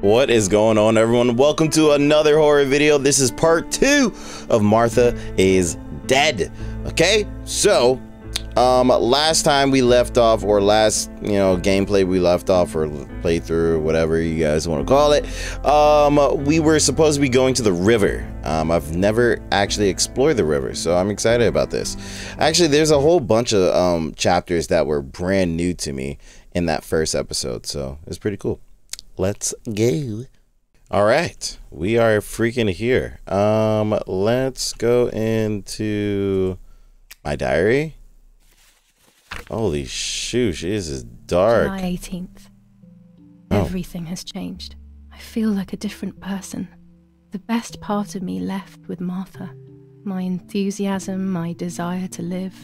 What is going on, everyone? Welcome to another horror video. This is part two of Martha is Dead. Okay, so last time we left off, or last gameplay we left off, or playthrough, whatever you guys want to call it, we were supposed to be going to the river. I've never actually explored the river, so I'm excited about this. Actually, there's a whole bunch of chapters that were brand new to me in that first episode, so it's pretty cool. Let's go. All right, we are freaking here. Let's go into my diary. Holy shoosh, this is dark. July 18th. Oh. Everything has changed. I feel like a different person. The best part of me left with Martha. My enthusiasm, my desire to live,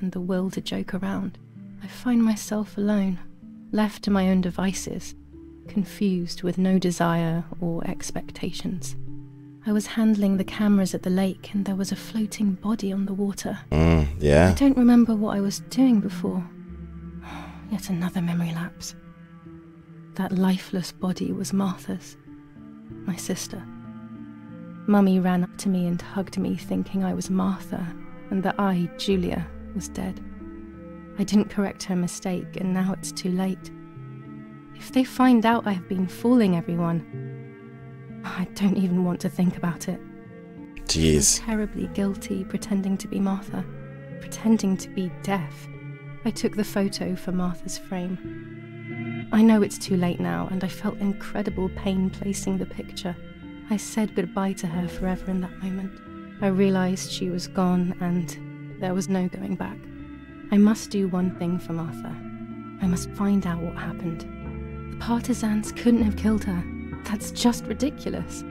and the will to joke around. I find myself alone, left to my own devices. Confused with no desire or expectations. I was handling the cameras at the lake and there was a floating body on the water. Yeah. I don't remember what I was doing before. Yet another memory lapse. That lifeless body was Martha's, my sister. Mummy ran up to me and hugged me, thinking I was Martha and that I, Giulia, was dead. I didn't correct her mistake and now it's too late. If they find out I have been fooling everyone, I don't even want to think about it. Jeez. I was terribly guilty pretending to be Martha, pretending to be deaf. I took the photo for Martha's frame. I know it's too late now, and I felt incredible pain placing the picture. I said goodbye to her forever in that moment. I realized she was gone, and there was no going back. I must do one thing for Martha. I must find out what happened. Partisans couldn't have killed her. That's just ridiculous.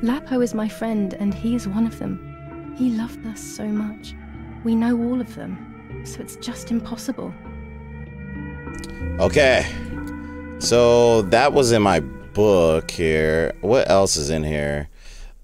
Lapo is my friend and he is one of them. He loved us so much. We know all of them, so it's just impossible. Okay, so that was in my book here. What else is in here?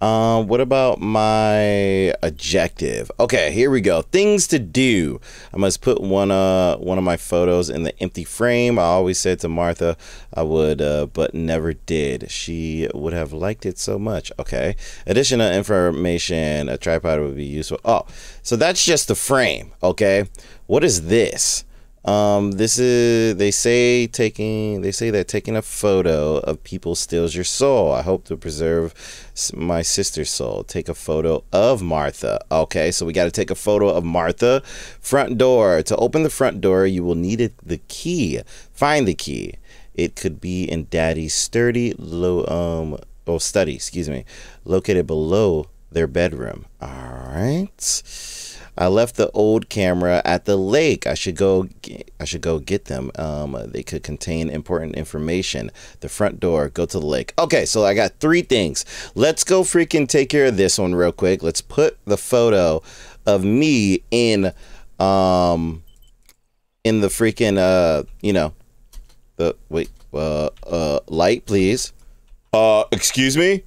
What about my objective? Okay, here we go. Things to do. I must put one of my photos in the empty frame. I always said to Martha I would, but never did. She would have liked it so much. Okay. Additional information. A tripod would be useful. Oh, so that's just the frame. Okay. What is this? This is, they say that taking a photo of people steals your soul. I hope to preserve my sister's soul. Take a photo of Martha. Okay, so we got to take a photo of Martha. Front door. To open the front door, you will need the key. Find the key. It could be in Daddy's study, located below their bedroom. All right. I left the old camera at the lake. I should go get them. They could contain important information. The front door, go to the lake. Okay, so I got three things. Let's go freaking take care of this one real quick. Let's put the photo of me in the freaking light, please. Excuse me.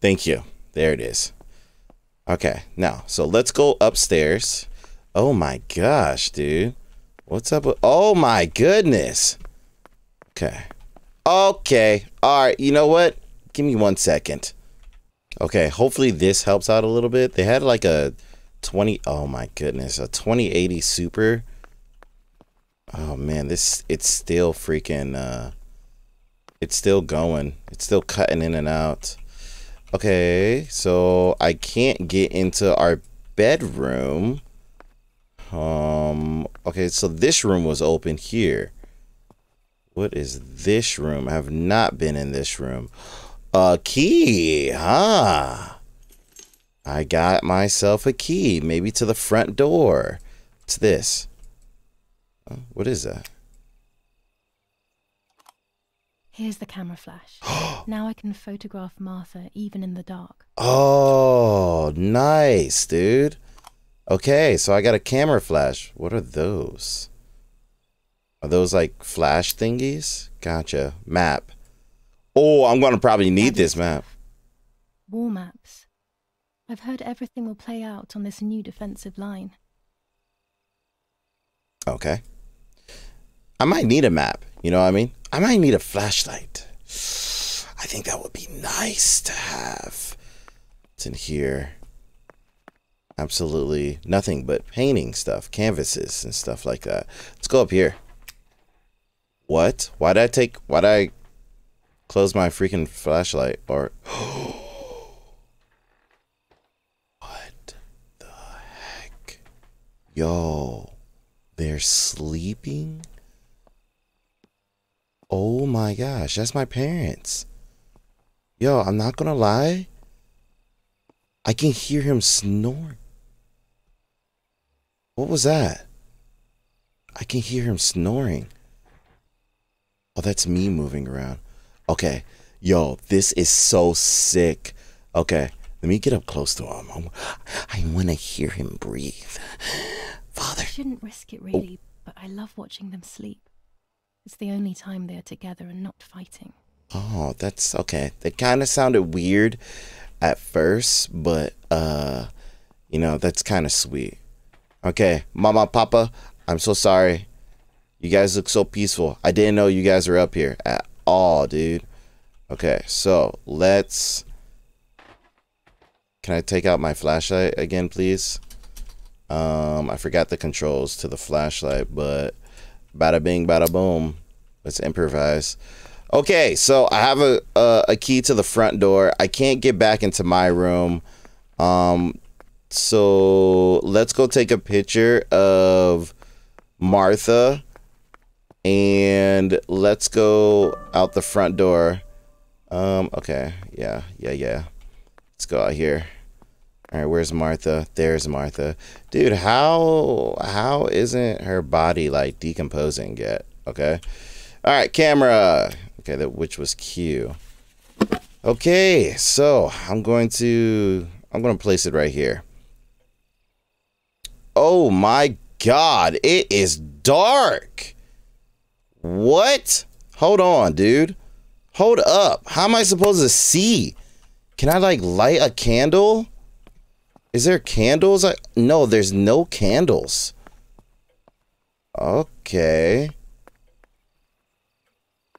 Thank you. There it is. Okay, now, so let's go upstairs. Oh my gosh, dude. What's up with, oh my goodness. Okay. Okay. All right, you know what? Give me 1 second. Okay, hopefully this helps out a little bit. They had like a 2080 Super. Oh man, this, it's still freaking, it's still going. It's still cutting in and out. Okay, so I can't get into our bedroom. Okay, so this room was open here. What is this room? I have not been in this room. A key, huh? I got myself a key, maybe to the front door. What's this? What is that? Here's the camera flash. Now I can photograph Martha even in the dark. Oh, nice, dude. Okay, so I got a camera flash. What are those? Are those like flash thingies? Gotcha. Map. Oh, I'm going to probably need this map. War maps. I've heard everything will play out on this new defensive line. Okay. I might need a map. You know what I mean? I might need a flashlight. I think that would be nice to have. What's in here? Absolutely nothing but painting stuff, canvases and stuff like that. Let's go up here. What? Why'd I close my freaking flashlight? Or what the heck? Yo, they're sleeping? Oh my gosh, that's my parents. Yo, I'm not gonna lie, I can hear him snore. What was that? I can hear him snoring. Oh, that's me moving around. Okay. Yo, this is so sick. Okay. Let me get up close to him. I want to hear him breathe. Father. I shouldn't risk it really, but I love watching them sleep. It's the only time they're together and not fighting. Oh, that's okay. That kind of sounded weird at first, but you know, that's kind of sweet. Okay, Mama, Papa, I'm so sorry. You guys look so peaceful. I didn't know you guys were up here at all, dude. Okay, so let's... Can I take out my flashlight again, please? I forgot the controls to the flashlight, but bada bing, bada boom. Let's improvise. Okay, so I have a key to the front door. I can't get back into my room. So let's go take a picture of Martha. And let's go out the front door. Okay, yeah. Let's go out here. All right, where's Martha? There's Martha. Dude, how isn't her body, like, decomposing yet? Okay. All right, camera. Okay, that which was Q. Okay, so I'm going to place it right here. Oh my God, it is dark. What? Hold on, dude. Hold up. How am I supposed to see? Can I like light a candle? Is there candles? No, there's no candles. Okay.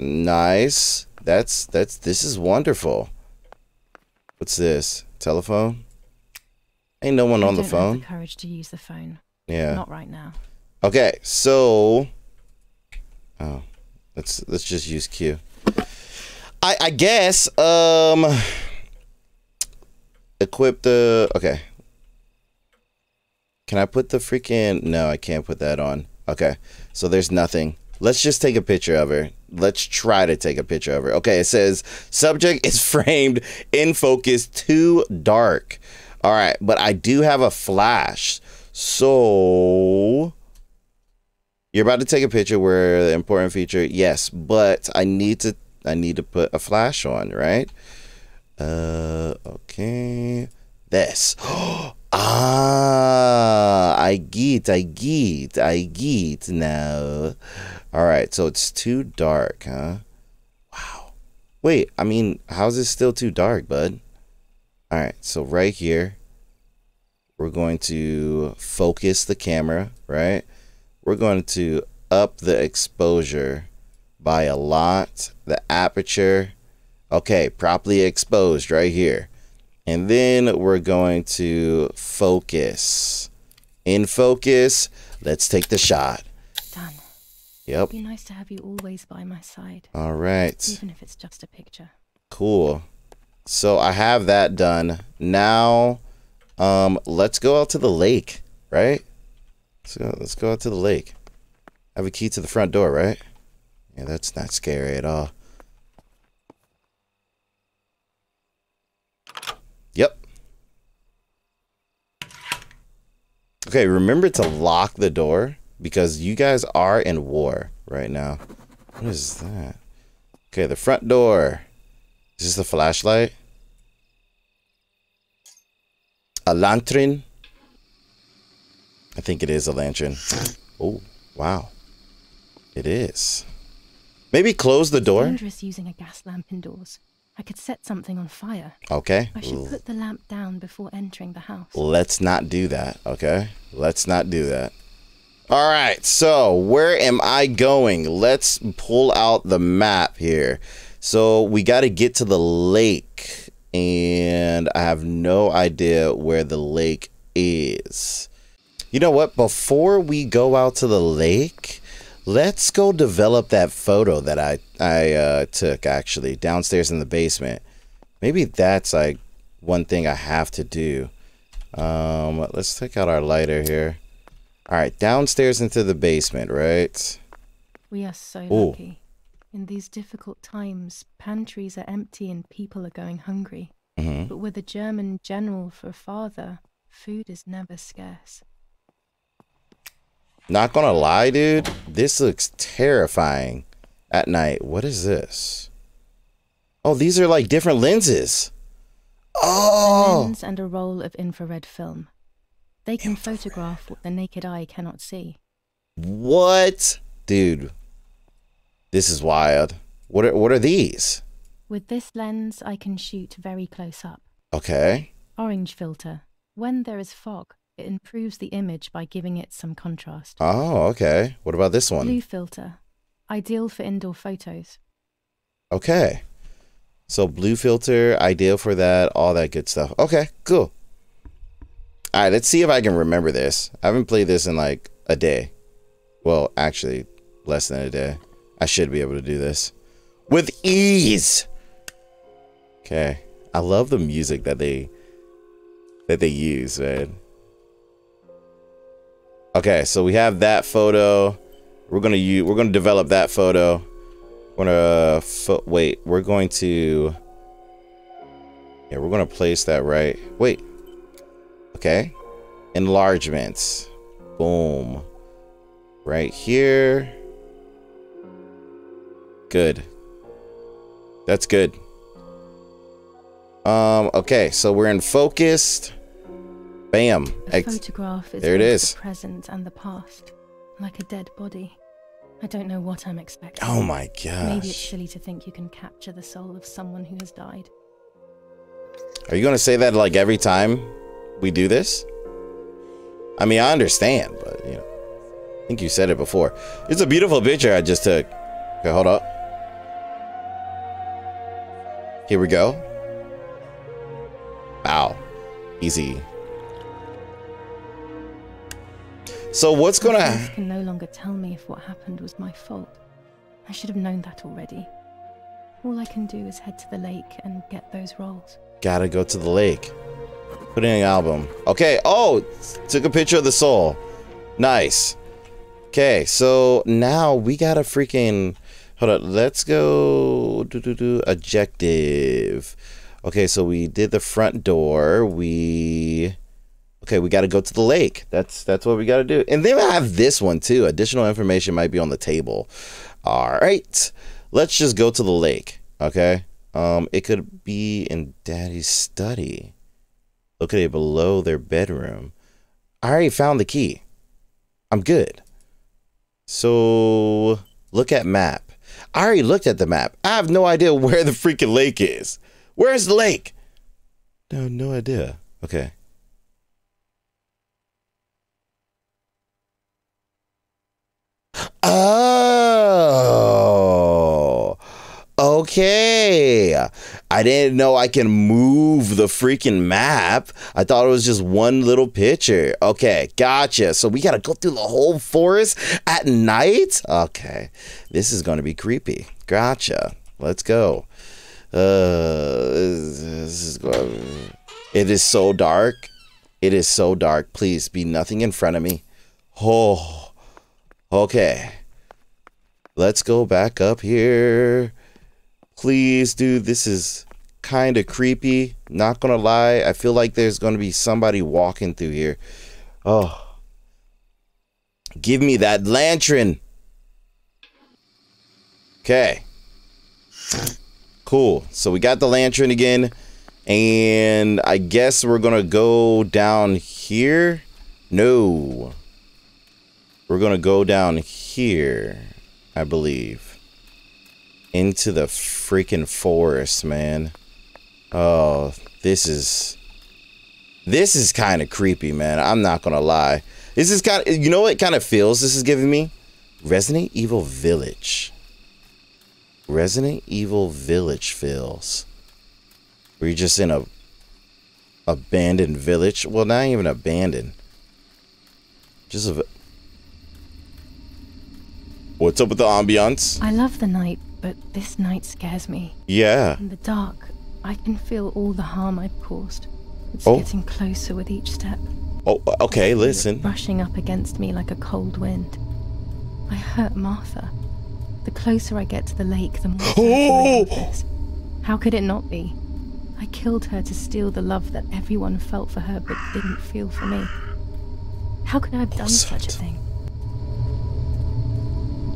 Nice. This is wonderful. What's this? Telephone? Ain't no one on the phone. I don't have the courage to use the phone. Yeah. Not right now. Okay, so let's just use Q. I guess equip the okay. Can I put the freaking no, I can't put that on. Okay. So there's nothing. Let's just take a picture of her. Let's try to take a picture of her. Okay, it says subject is framed in focus too dark. All right, but I do have a flash. So you're about to take a picture where the important feature, yes, but I need to put a flash on, right? Okay. This. Ah, I get now. All right, so it's too dark, huh? Wow. Wait, I mean, how is it still too dark, bud? All right, so right here, we're going to focus the camera, right? We're going to up the exposure by a lot, the aperture. Okay, properly exposed right here. And then we're going to focus. In focus, let's take the shot. Done. Yep. It'd be nice to have you always by my side. All right. Even if it's just a picture. Cool. So I have that done. Now, let's go out to the lake, right? So let's go out to the lake. I have a key to the front door, right? Yeah, that's not scary at all. Yep. Okay, remember to lock the door because you guys are in war right now. What is that? Okay, the front door. Is this the flashlight? A lantern? I think it is a lantern. Oh, wow. It is. Maybe close the door. It's dangerous using a gas lamp indoors. I could set something on fire. Okay. I should put the lamp down before entering the house. Let's not do that, okay? Let's not do that. All right, so where am I going? Let's pull out the map here. So we got to get to the lake, and I have no idea where the lake is. You know what? Before we go out to the lake, let's go develop that photo that I took, actually, downstairs in the basement. Maybe that's like one thing I have to do. Let's take out our lighter here. All right, downstairs into the basement, right? We are so lucky. In these difficult times, pantries are empty and people are going hungry. Mm-hmm. But with a German general for a father, food is never scarce. Not gonna lie, dude, this looks terrifying at night. What is this? Oh, these are like different lenses. Oh! A lens and a roll of infrared film. They can photograph what the naked eye cannot see. What? Dude, this is wild. What are these? With this lens, I can shoot very close up. Okay. Orange filter. When there is fog, it improves the image by giving it some contrast. Oh, okay. What about this one? Blue filter. Ideal for indoor photos. Okay. So blue filter, ideal for that, all that good stuff. Okay, cool. All right, let's see if I can remember this. I haven't played this in like a day. Well, actually, less than a day. I should be able to do this with ease. Okay. I love the music that they use, man. Okay, so we have that photo. We're gonna develop that photo. We're gonna place that right. Wait. Okay, enlargements, boom, right here. Good, that's good. Okay, so we're in focused. Bam. The photograph is there. It is the present and the past, like a dead body. I don't know what I'm expecting. Oh my gosh. Maybe it's silly to think you can capture the soul of someone who has died. Are you gonna say that like every time we do this? I mean, I understand, but, you know, I think you said it before. It's a beautiful picture I just took. Okay, hold up. Here we go. Wow. Easy. So what's gonna happen? You can no longer tell me if what happened was my fault. I should have known that already. All I can do is head to the lake and get those rolls. Gotta go to the lake. Put in an album. Okay. Oh, took a picture of the soul. Nice. Okay, so now we got a freaking... Hold on. Let's go... Objective. Okay, so we did the front door. Okay, we got to go to the lake. That's what we got to do. And then I have this one, too. Additional information might be on the table. All right. Let's just go to the lake. Okay. It could be in Daddy's study. Okay, below their bedroom. I already found the key. I'm good. So, look at map. I already looked at the map. I have no idea where the freaking lake is. Where's the lake? No idea. Okay. Oh. Okay. I didn't know I can move the freaking map. I thought it was just one little picture. Okay, gotcha. So we got to go through the whole forest at night? Okay, this is going to be creepy. Gotcha. Let's go. It is so dark. It is so dark. Please be nothing in front of me. Oh, okay. Let's go back up here. Please, dude, this is kind of creepy. Not gonna lie. I feel like there's gonna be somebody walking through here. Oh. Give me that lantern. Okay. Cool. So we got the lantern again. And I guess we're gonna go down here. No. We're gonna go down here, I believe. Into the freaking forest, man. Oh, this is kind of creepy, man. I'm not gonna lie. This is kind of, you know what kind of feels this is giving me? Resident Evil Village. Resident Evil Village feels. Where you're just in a abandoned village. Well, not even abandoned. Just a... What's up with the ambiance? I love the night, but this night scares me. Yeah. In the dark, I can feel all the harm I've caused. It's getting closer with each step. Oh, okay, listen. It's rushing up against me like a cold wind. I hurt Martha. The closer I get to the lake, the more... How could it not be? I killed her to steal the love that everyone felt for her but didn't feel for me. How could I have done such a thing?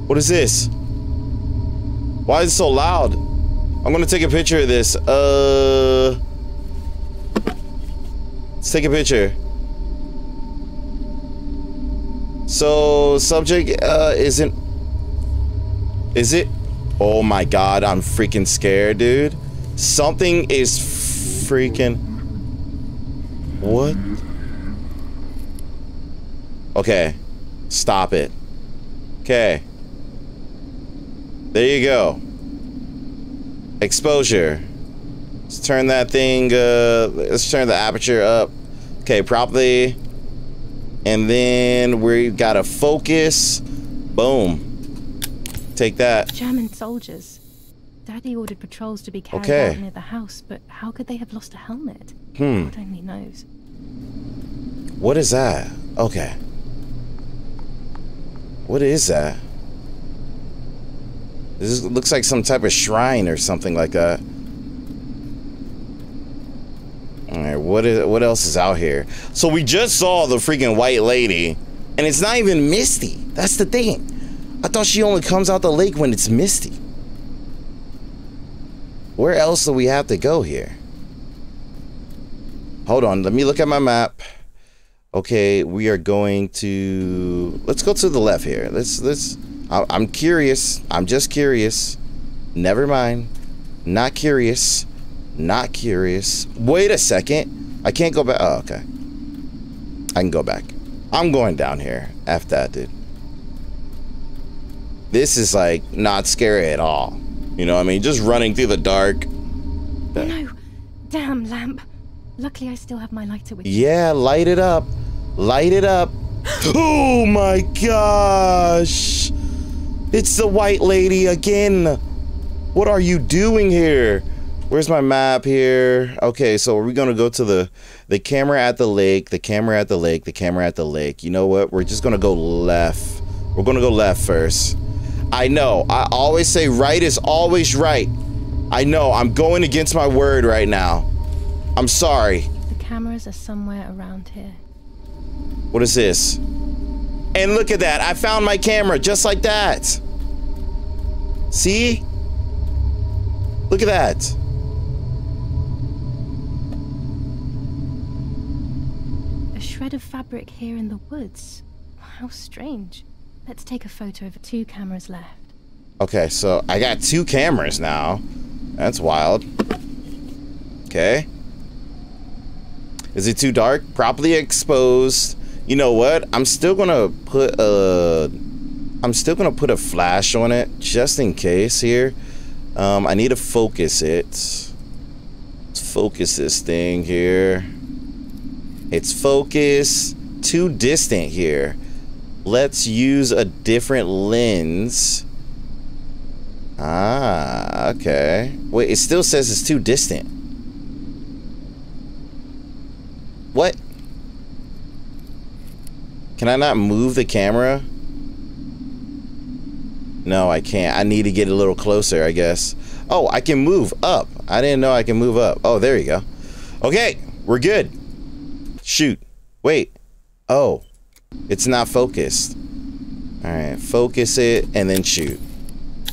What is this? Why is it so loud? I'm gonna take a picture of this. Let's take a picture. So, subject isn't... Is it? Oh my god, I'm freaking scared, dude. Something is freaking... What? Okay. Stop it. Okay. There you go. Exposure. Let's turn that thing, let's turn the aperture up. Okay, properly. And then we gotta focus. Boom. Take that. German soldiers. Daddy ordered patrols to be carried out near the house, but how could they have lost a helmet? God only knows. What is that? Okay. What is that? This looks like some type of shrine or something like that. Alright, what else is out here? So we just saw the freaking white lady, and it's not even misty. That's the thing. I thought she only comes out the lake when it's misty. Where else do we have to go here? Hold on, let me look at my map. Okay, we are going to... Let's go to the left here. Let's I'm curious. I'm just curious. Never mind. Not curious. Not curious. Wait a second. I can't go back. Oh, okay. I can go back. I'm going down here after that, dude. This is like not scary at all. You know what I mean? Just running through the dark. No. Damn lamp. Luckily, I still have my lighter with me. Yeah, light it up. Light it up. Oh my gosh. It's the white lady again. What are you doing here? Where's my map here? Okay, so we're gonna go to the camera at the lake, the camera at the lake, the camera at the lake. You know what? We're just gonna go left. We're gonna go left first. I know. I always say right is always right. I know. I'm going against my word right now. I'm sorry. The cameras are somewhere around here. What is this? And look at that, I found my camera just like that. See? Look at that. A shred of fabric here in the woods. How strange. Let's take a photo of two cameras left. Okay, so I got two cameras now. That's wild. Okay. Is it too dark? Properly exposed. You know what? I'm still gonna put a flash on it just in case here. I need to focus it. Let's focus this thing here. It's focused. Too distant here. Let's use a different lens. Ah, okay. Wait, it still says it's too distant. What? Can I not move the camera? No, I can't. I need to get a little closer, I guess. Oh, I can move up. I didn't know I can move up. Oh, there you go. Okay, we're good. Shoot. Wait. Oh, it's not focused. All right, focus it and then shoot.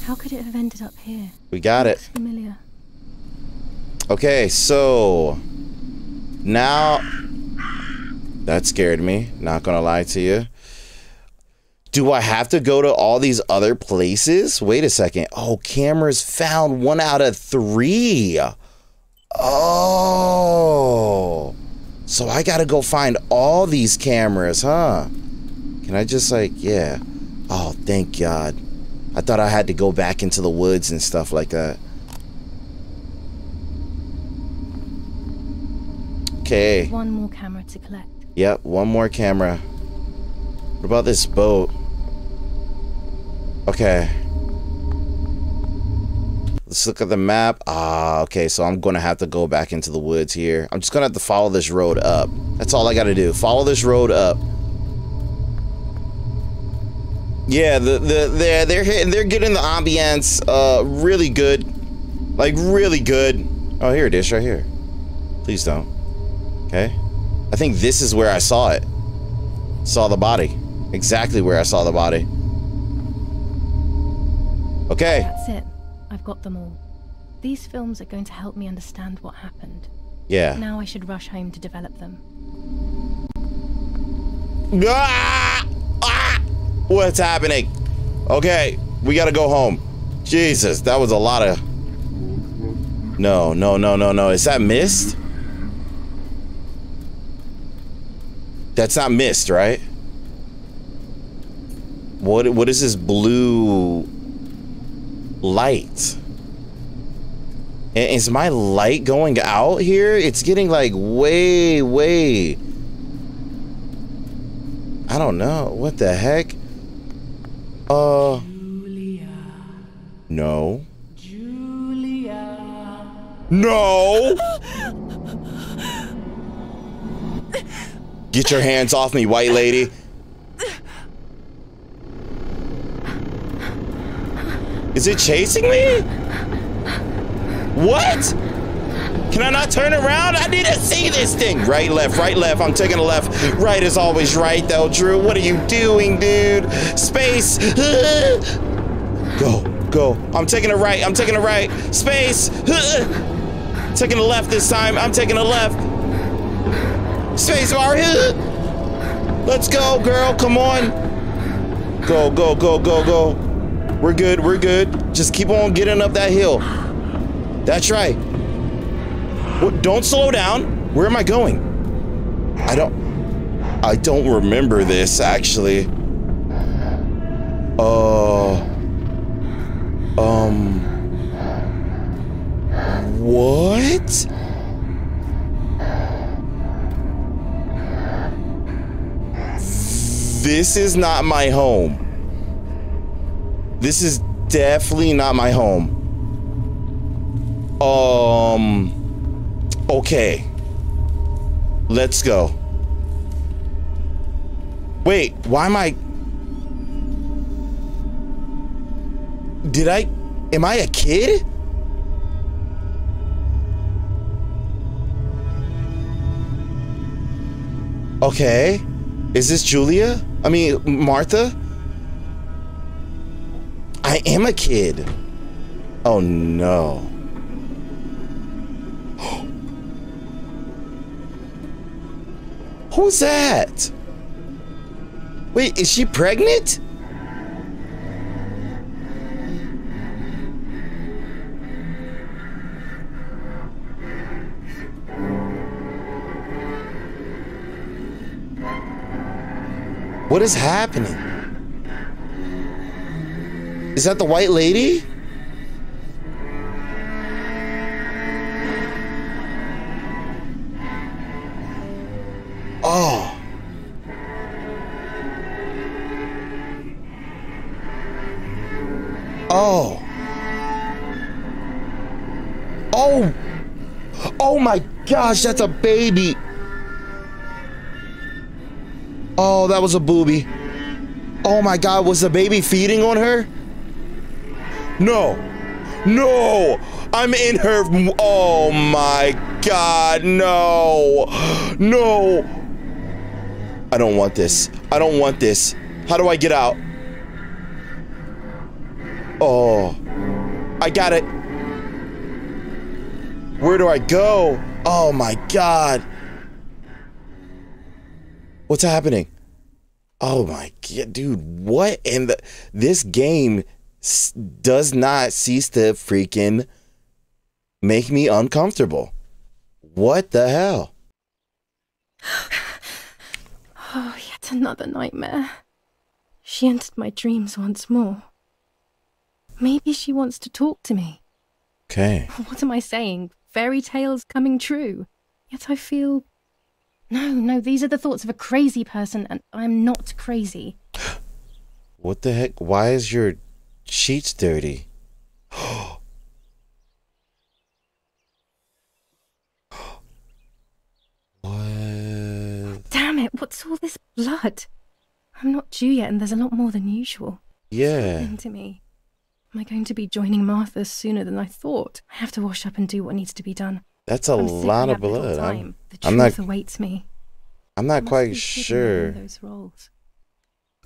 How could it have ended up here? We got it. Familiar. Okay, so now... That scared me, not gonna lie to you. Do I have to go to all these other places? Wait a second. Oh, cameras found 1 out of 3. Oh. So I gotta go find all these cameras, huh? Can I just like, yeah. Oh, thank God. I thought I had to go back into the woods and stuff like that. Okay. One more camera to collect. Yep, one more camera. What about this boat? Okay. Let's look at the map. Ah, okay, so I'm gonna have to go back into the woods here. I'm just gonna have to follow this road up. That's all I gotta do. Follow this road up. Yeah, they're getting the ambiance really good. Like really good. Oh, here it is right here. Please don't. Okay. I think this is where I saw it. Saw the body. Exactly where I saw the body. Okay. That's it. I've got them all. These films are going to help me understand what happened. Yeah. Now I should rush home to develop them. Ah! Ah! What's happening? Okay, we gotta go home. Jesus, that was a lot of... No, no, no, no, no. Is that mist? That's not mist, right? What is this blue... light? Is my light going out here? It's getting like way I don't know what the heck. Giulia. No, Giulia. No. Get your hands off me, white lady. Is it chasing me? What? Can I not turn around? I need to see this thing. Right, left, right, left. I'm taking a left. Right is always right, though, Drew. What are you doing, dude? Space. Go, go. I'm taking a right. I'm taking a right. Space. Taking a left this time. I'm taking a left. Space bar. Let's go, girl. Come on. Go, go, go, go, go. We're good, we're good. Just keep on getting up that hill. That's right. What, don't slow down. Where am I going? I don't remember this, actually. What? This is not my home. This is definitely not my home. Okay. Let's go. Wait, why am I... Am I a kid? Okay. Is this Giulia? I mean, Martha? I am a kid. Oh no. Who's that? Wait, is she pregnant? What is happening? Is that the white lady? Oh. Oh. Oh. Oh my gosh, that's a baby. Oh, that was a boobie. Oh my God, was the baby feeding on her? No, no, I'm in her. Oh my God, no, no. I don't want this. I don't want this. How do I get out? Oh, I got it. Where do I go? Oh my God. What's happening? Oh my God, dude, what in the, this game does not cease to freaking make me uncomfortable. What the hell? Oh, yet another nightmare. She entered my dreams once more. Maybe she wants to talk to me. Okay. What am I saying? Fairy tales coming true. Yet I feel... No, these are the thoughts of a crazy person, and I'm not crazy. What the heck? Why is your sheets dirty? What? Damn it, what's all this blood? I'm not due yet, and there's a lot more than usual. Yeah. Listen to me. Am I going to be joining Martha sooner than I thought? I have to wash up and do what needs to be done. That's a lot of blood. I'm not quite sure.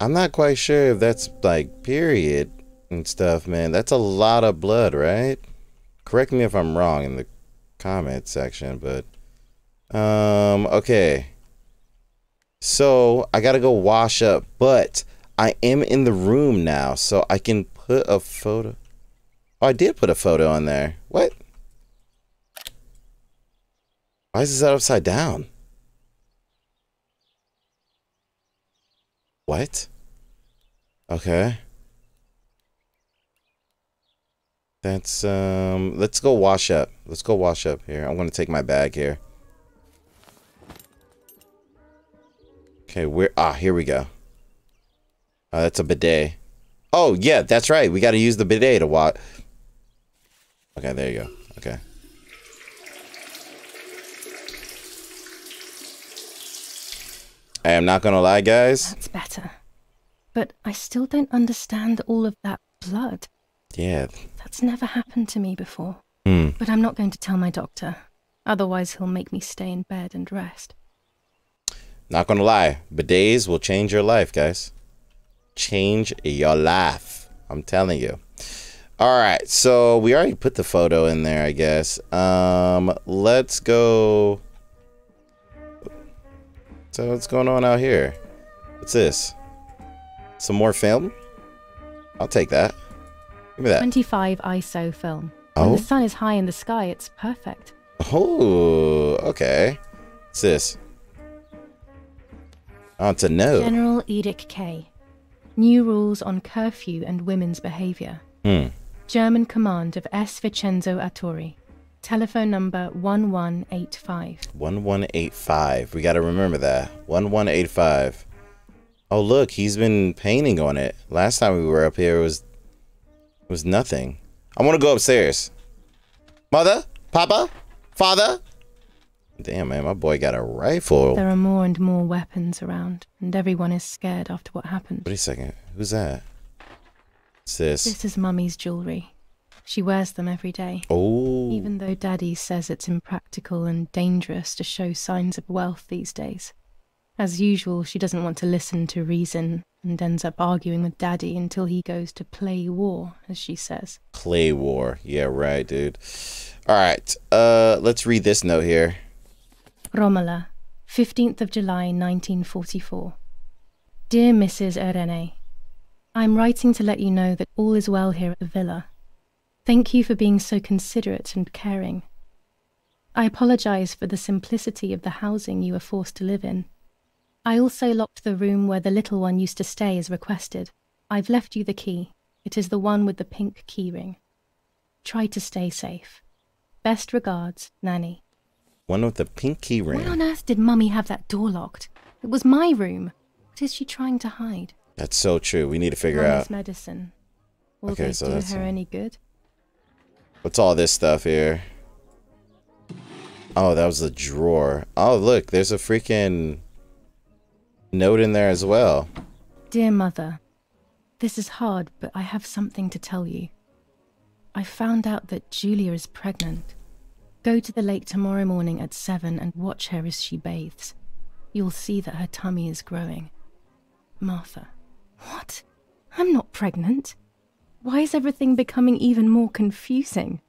I'm not quite sure if that's like period and stuff, man. That's a lot of blood, right? Correct me if I'm wrong in the comment section, but okay. So I gotta go wash up, but I am in the room now, so I can put a photo. Oh, I did put a photo on there. What? Why is that upside down? What? Okay. That's, let's go wash up. Let's go wash up here. I'm gonna take my bag here. Okay, where, here we go. That's a bidet. Oh, yeah, that's right. We gotta use the bidet to wash. Okay, there you go. Okay. I am not gonna lie, guys. That's better. But I still don't understand all of that blood. Yeah. That's never happened to me before. Mm. But I'm not going to tell my doctor. Otherwise, he'll make me stay in bed and rest. Not gonna lie. Bidets will change your life, guys. Change your life. I'm telling you. All right. So we already put the photo in there, I guess. Let's go... So what's going on out here? What's this? Some more film? I'll take that. Give me that. 25 ISO film. Oh? When the sun is high in the sky, it's perfect. Oh, okay. What's this? Oh, it's a note. General Erich K. New rules on curfew and women's behavior. Hmm. German command of S. Vincenzo Atori. Telephone number 1185. 1185. We got to remember that. 1185. Oh, look, he's been painting on it. Last time we were up here, it was nothing. I want to go upstairs. Mother, Papa, Father. Damn, man, my boy got a rifle. There are more and more weapons around, and everyone is scared after what happened. Wait a second. Who's that? What's this? This is Mummy's jewelry. She wears them every day. Oh. Even though Daddy says it's impractical and dangerous to show signs of wealth these days. As usual, she doesn't want to listen to reason and ends up arguing with Daddy until he goes to play war, as she says. Play war. Yeah, right, dude. All right. Let's read this note here. Romola, 15th of July, 1944. Dear Mrs. Irene, I'm writing to let you know that all is well here at the villa. Thank you for being so considerate and caring. I apologize for the simplicity of the housing you were forced to live in. I also locked the room where the little one used to stay as requested. I've left you the key. It is the one with the pink keyring. Try to stay safe. Best regards, Nanny. One with the pink keyring. Why on earth did Mummy have that door locked? It was my room. What is she trying to hide? That's so true. We need to figure out. Mummy's medicine. Will they do her any good? What's all this stuff here? Oh, that was a drawer. Oh, look, there's a freaking note in there as well. Dear Mother, this is hard, but I have something to tell you. I found out that Giulia is pregnant. Go to the lake tomorrow morning at 7 and watch her as she bathes. You'll see that her tummy is growing. Martha. What? I'm not pregnant. Why is everything becoming even more confusing?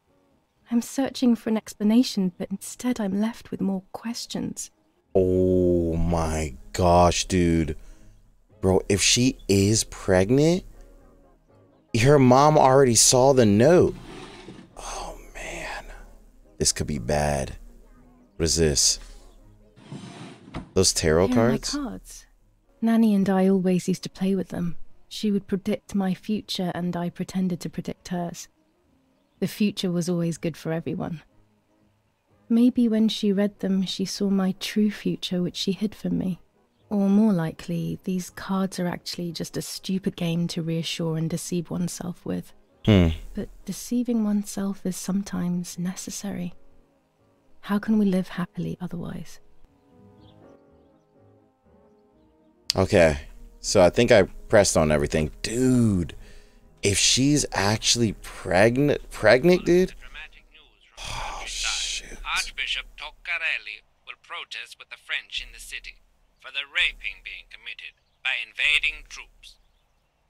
I'm searching for an explanation, but instead I'm left with more questions. Oh my gosh, dude. Bro, if she is pregnant, her mom already saw the note. Oh man, this could be bad. What is this? Those tarot cards? Here are my cards. Nanny and I always used to play with them. She would predict my future, and I pretended to predict hers. The future was always good for everyone. Maybe when she read them, she saw my true future, which she hid from me. Or more likely, these cards are actually just a stupid game to reassure and deceive oneself with. But deceiving oneself is sometimes necessary. How can we live happily otherwise? Okay, so I think I pressed on everything. Dude, if she's actually pregnant, dude? Oh, shit. Archbishop Toccarelli will protest with the French in the city for the raping being committed by invading troops.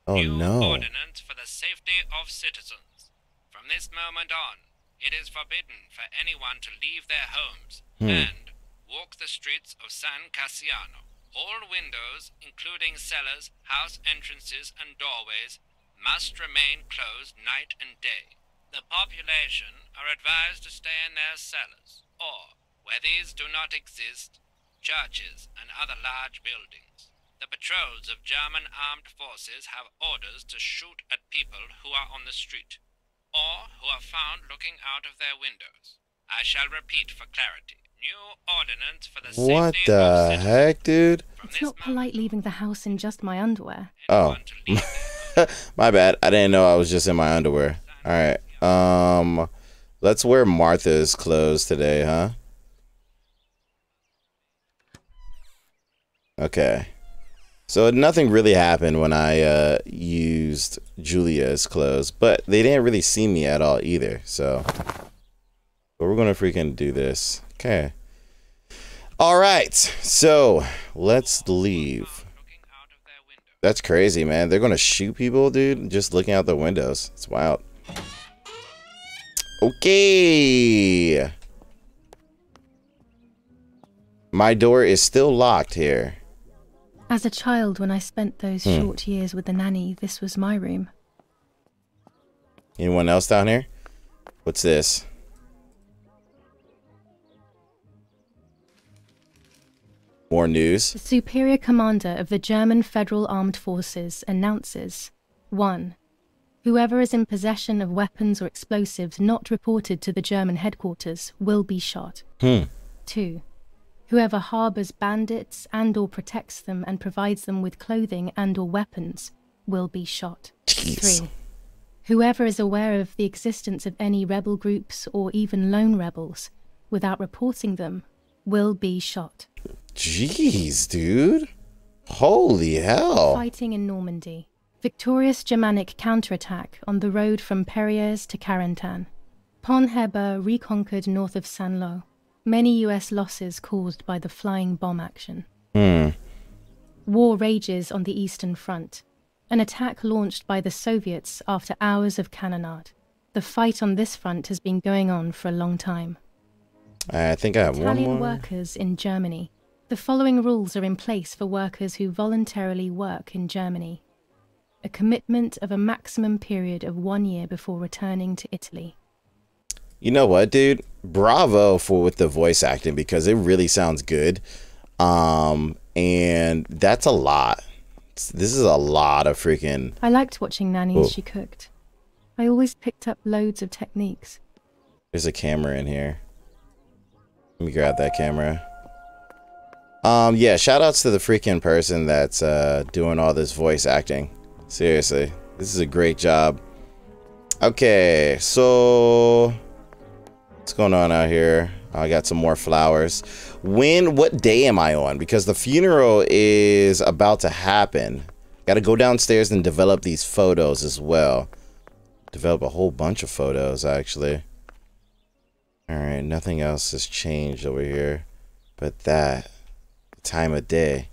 Oh, no. New ordinance for the safety of citizens. From this moment on, it is forbidden for anyone to leave their homes and walk the streets of San Cassiano. All windows, including cellars, house entrances, and doorways, must remain closed night and day. The population are advised to stay in their cellars, or, where these do not exist, churches and other large buildings. The patrols of German armed forces have orders to shoot at people who are on the street, or who are found looking out of their windows. I shall repeat for clarity. New ordinance for the safety of citizens. What the heck, dude? It's not polite leaving the house in just my underwear. Oh. My bad. I didn't know I was just in my underwear. All right. Let's wear Martha's clothes today, huh? Okay. So nothing really happened when I used Giulia's clothes, but they didn't really see me at all either. So, but we're gonna freaking do this. Okay. All right. So let's leave. That's crazy, man. They're going to shoot people, dude, just looking out the windows. It's wild. Okay. My door is still locked here. As a child, when I spent those short years with the nanny, this was my room. Anyone else down here? What's this? More news. The superior commander of the German Federal Armed Forces announces: 1. Whoever is in possession of weapons or explosives not reported to the German headquarters will be shot. 2. Whoever harbors bandits and or protects them and provides them with clothing and or weapons will be shot. Jeez. 3. Whoever is aware of the existence of any rebel groups or even lone rebels without reporting them will be shot. Jeez, dude. Holy hell. Fighting in Normandy. Victorious Germanic counterattack on the road from Perrières to Carentan. Ponheber reconquered north of Saint-Lô. Many U.S. losses caused by the flying bomb action. War rages on the Eastern Front. An attack launched by the Soviets after hours of cannonade. The fight on this front has been going on for a long time. I think I have Italian one more. Workers in Germany. The following rules are in place for workers who voluntarily work in Germany. A commitment of a maximum period of 1 year before returning to Italy. You know what, dude? Bravo with the voice acting, because it really sounds good. And that's a lot. This is a lot of freaking... I liked watching Nanny as she cooked. I always picked up loads of techniques. There's a camera in here. Let me grab that camera. Yeah, shout outs to the freaking person that's doing all this voice acting. Seriously, this is a great job. Okay, so what's going on out here? I got some more flowers. What day am I on? Because the funeral is about to happen. Gotta go downstairs and develop these photos as well. Develop a whole bunch of photos, actually. Alright, nothing else has changed over here, but that time of day.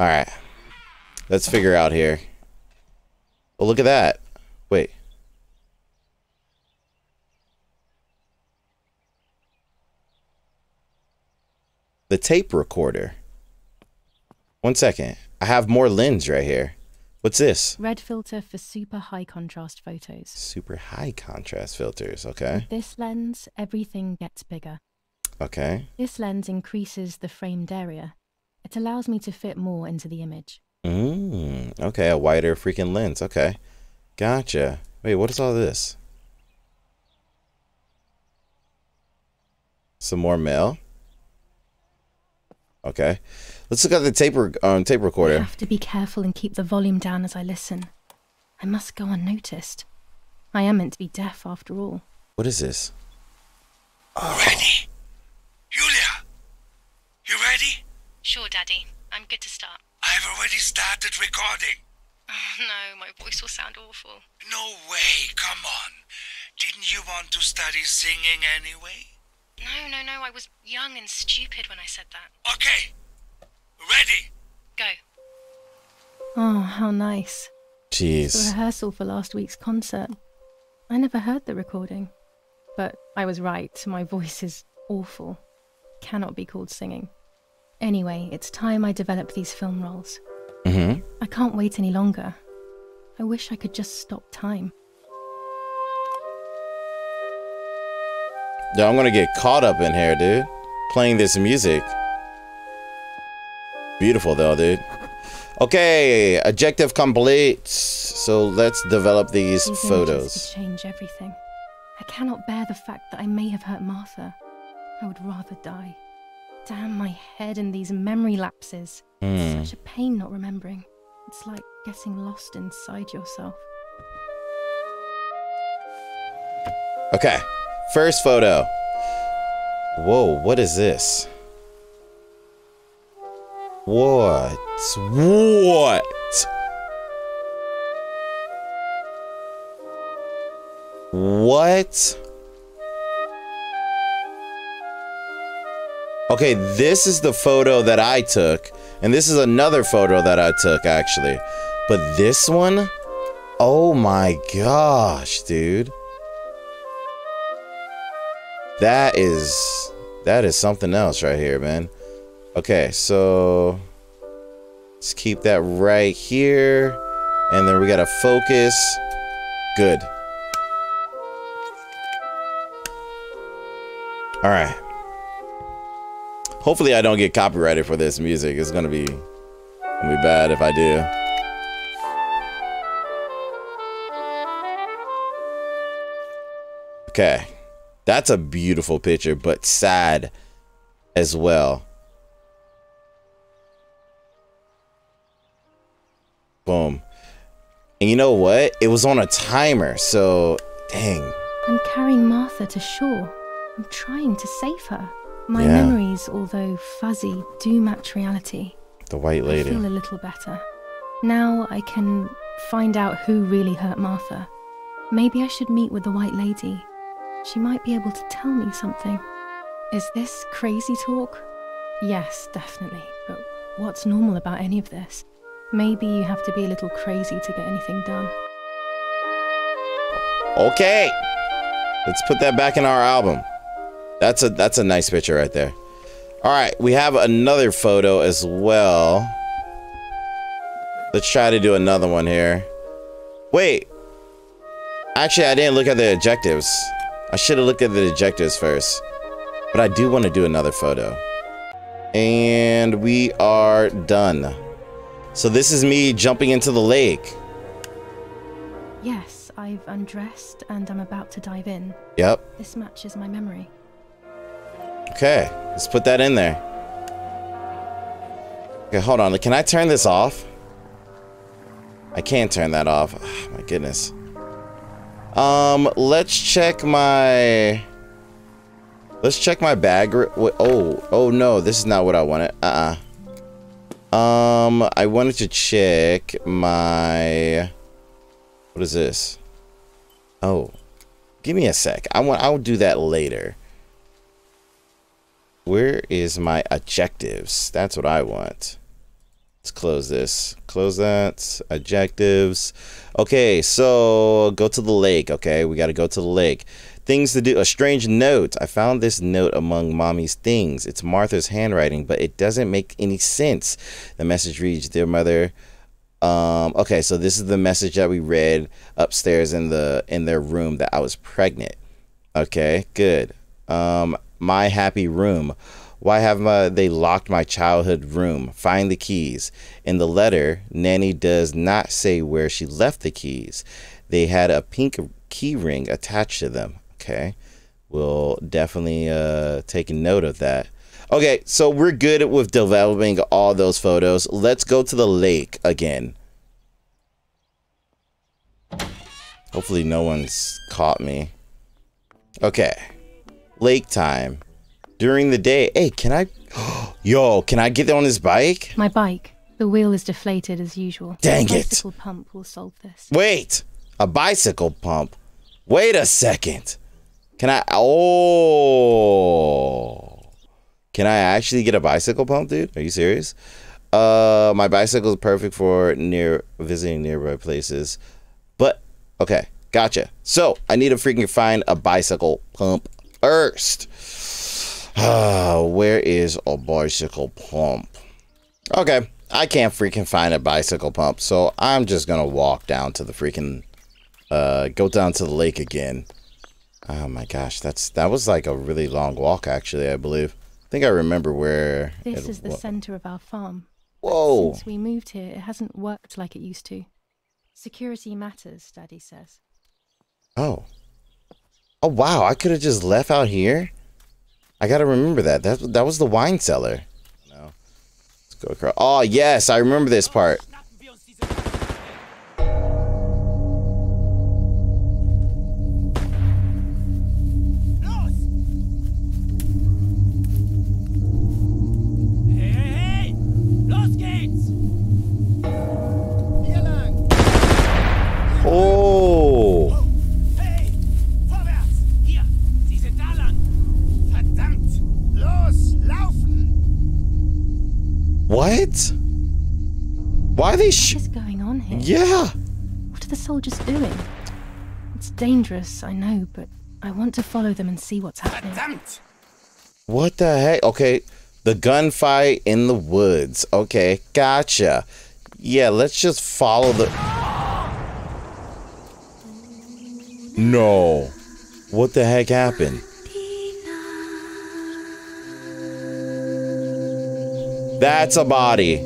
Alright, let's figure out here. Oh, look at that. Wait. The tape recorder. 1 second. I have more lens right here. What's this? Red filter for super high contrast photos. Super high contrast filters, okay. With this lens, everything gets bigger. Okay. This lens increases the framed area. It allows me to fit more into the image. Okay, a wider freaking lens. Okay. Gotcha. Wait, what is all this? Some more mail. Okay. Let's look at the tape recorder. I have to be careful and keep the volume down as I listen. I must go unnoticed. I am meant to be deaf after all. What is this? Already? Giulia! You ready? Sure, Daddy. I'm good to start. I've already started recording. Oh, no, my voice will sound awful. No way, come on. Didn't you want to study singing anyway? No, no, no, I was young and stupid when I said that. Okay. Ready? Go. Oh, how nice. Jeez. It was a rehearsal for last week's concert. I never heard the recording. But I was right, my voice is awful. Cannot be called singing. Anyway, it's time I develop these film roles. I can't wait any longer. I wish I could just stop time. Yo, I'm gonna get caught up in here, dude. Playing this music. Beautiful though, dude. Okay, objective complete. So let's develop these photos. Change everything. I cannot bear the fact that I may have hurt Martha. I would rather die. Damn my head and these memory lapses. It's such a pain not remembering. It's like getting lost inside yourself. Okay, first photo. Whoa, what is this? What? What? What? Okay, this is the photo that I took, and this is another photo that I took, actually. But this one? Oh my gosh, dude. That is something else right here, man. Okay, so let's keep that right here. And then we gotta focus. Good. All right. Hopefully I don't get copyrighted for this music. It's gonna be bad if I do. Okay. That's a beautiful picture, but sad as well. Boom. And you know what? It was on a timer, so dang. I'm carrying Martha to shore. I'm trying to save her. My memories, although fuzzy, do match reality. The white lady. I feel a little better. Now I can find out who really hurt Martha. Maybe I should meet with the white lady. She might be able to tell me something. Is this crazy talk? Yes, definitely. But what's normal about any of this? Maybe you have to be a little crazy to get anything done. Okay. Let's put that back in our album. That's a nice picture right there. All right, we have another photo as well. Let's try to do another one here. Wait. Actually, I didn't look at the objectives. I should have looked at the objectives first. But I do want to do another photo. And we are done. So this is me jumping into the lake. Yes, I've undressed and I'm about to dive in. Yep. This matches my memory. Okay, let's put that in there. Okay, hold on. Can I turn this off? I can't turn that off. Oh, my goodness. Let's check my... Let's check my bag. Oh, oh no, this is not what I wanted. I wanted to check my... What is this? Oh, give me a sec. I'll do that later. Where is my objectives? That's what I want. Let's close this. Close that. Objectives. Okay, so go to the lake. Okay, we got to go to the lake. Things to do. A strange note. I found this note among Mommy's things. It's Martha's handwriting, but it doesn't make any sense. The message reads, "Dear Mother." Okay, so this is the message that we read upstairs in their room that I was pregnant. Okay, good. My happy room. Why have they locked my childhood room? Find the keys. In the letter, Nanny does not say where she left the keys. They had a pink key ring attached to them. Okay. We'll definitely take note of that. Okay, so we're good with developing all those photos. Let's go to the lake again. Hopefully no one's caught me. Okay. Lake time. During the day. Hey, can I... Yo, can I get on this bike? My bike. The wheel is deflated as usual. Dang it. A bicycle pump will solve this. Wait. A bicycle pump? Wait a second. Can I... Oh. Can I actually get a bicycle pump, dude? Are you serious? My bicycle is perfect for visiting nearby places. But... Okay, gotcha. So, I need to freaking find a bicycle pump first. Where is a bicycle pump? Okay, I can't freaking find a bicycle pump, so I'm just gonna walk down to the freaking... go down to the lake again. Oh my gosh, that was like a really long walk, actually, I believe. I think I remember where... This is the center of our farm. Whoa! Since we moved here, it hasn't worked like it used to. Security matters, Daddy says. Oh. Oh, wow. I could have just left out here. I got to remember that. That was the wine cellar. No. Let's go across. Oh, yes. I remember this part. What? Why are they What is going on here? Yeah. What are the soldiers doing? It's dangerous, I know, but I want to follow them and see what's happening. What the heck? Okay, the gunfight in the woods. Okay, gotcha. Yeah, let's just follow the... No. What the heck happened? That's a body.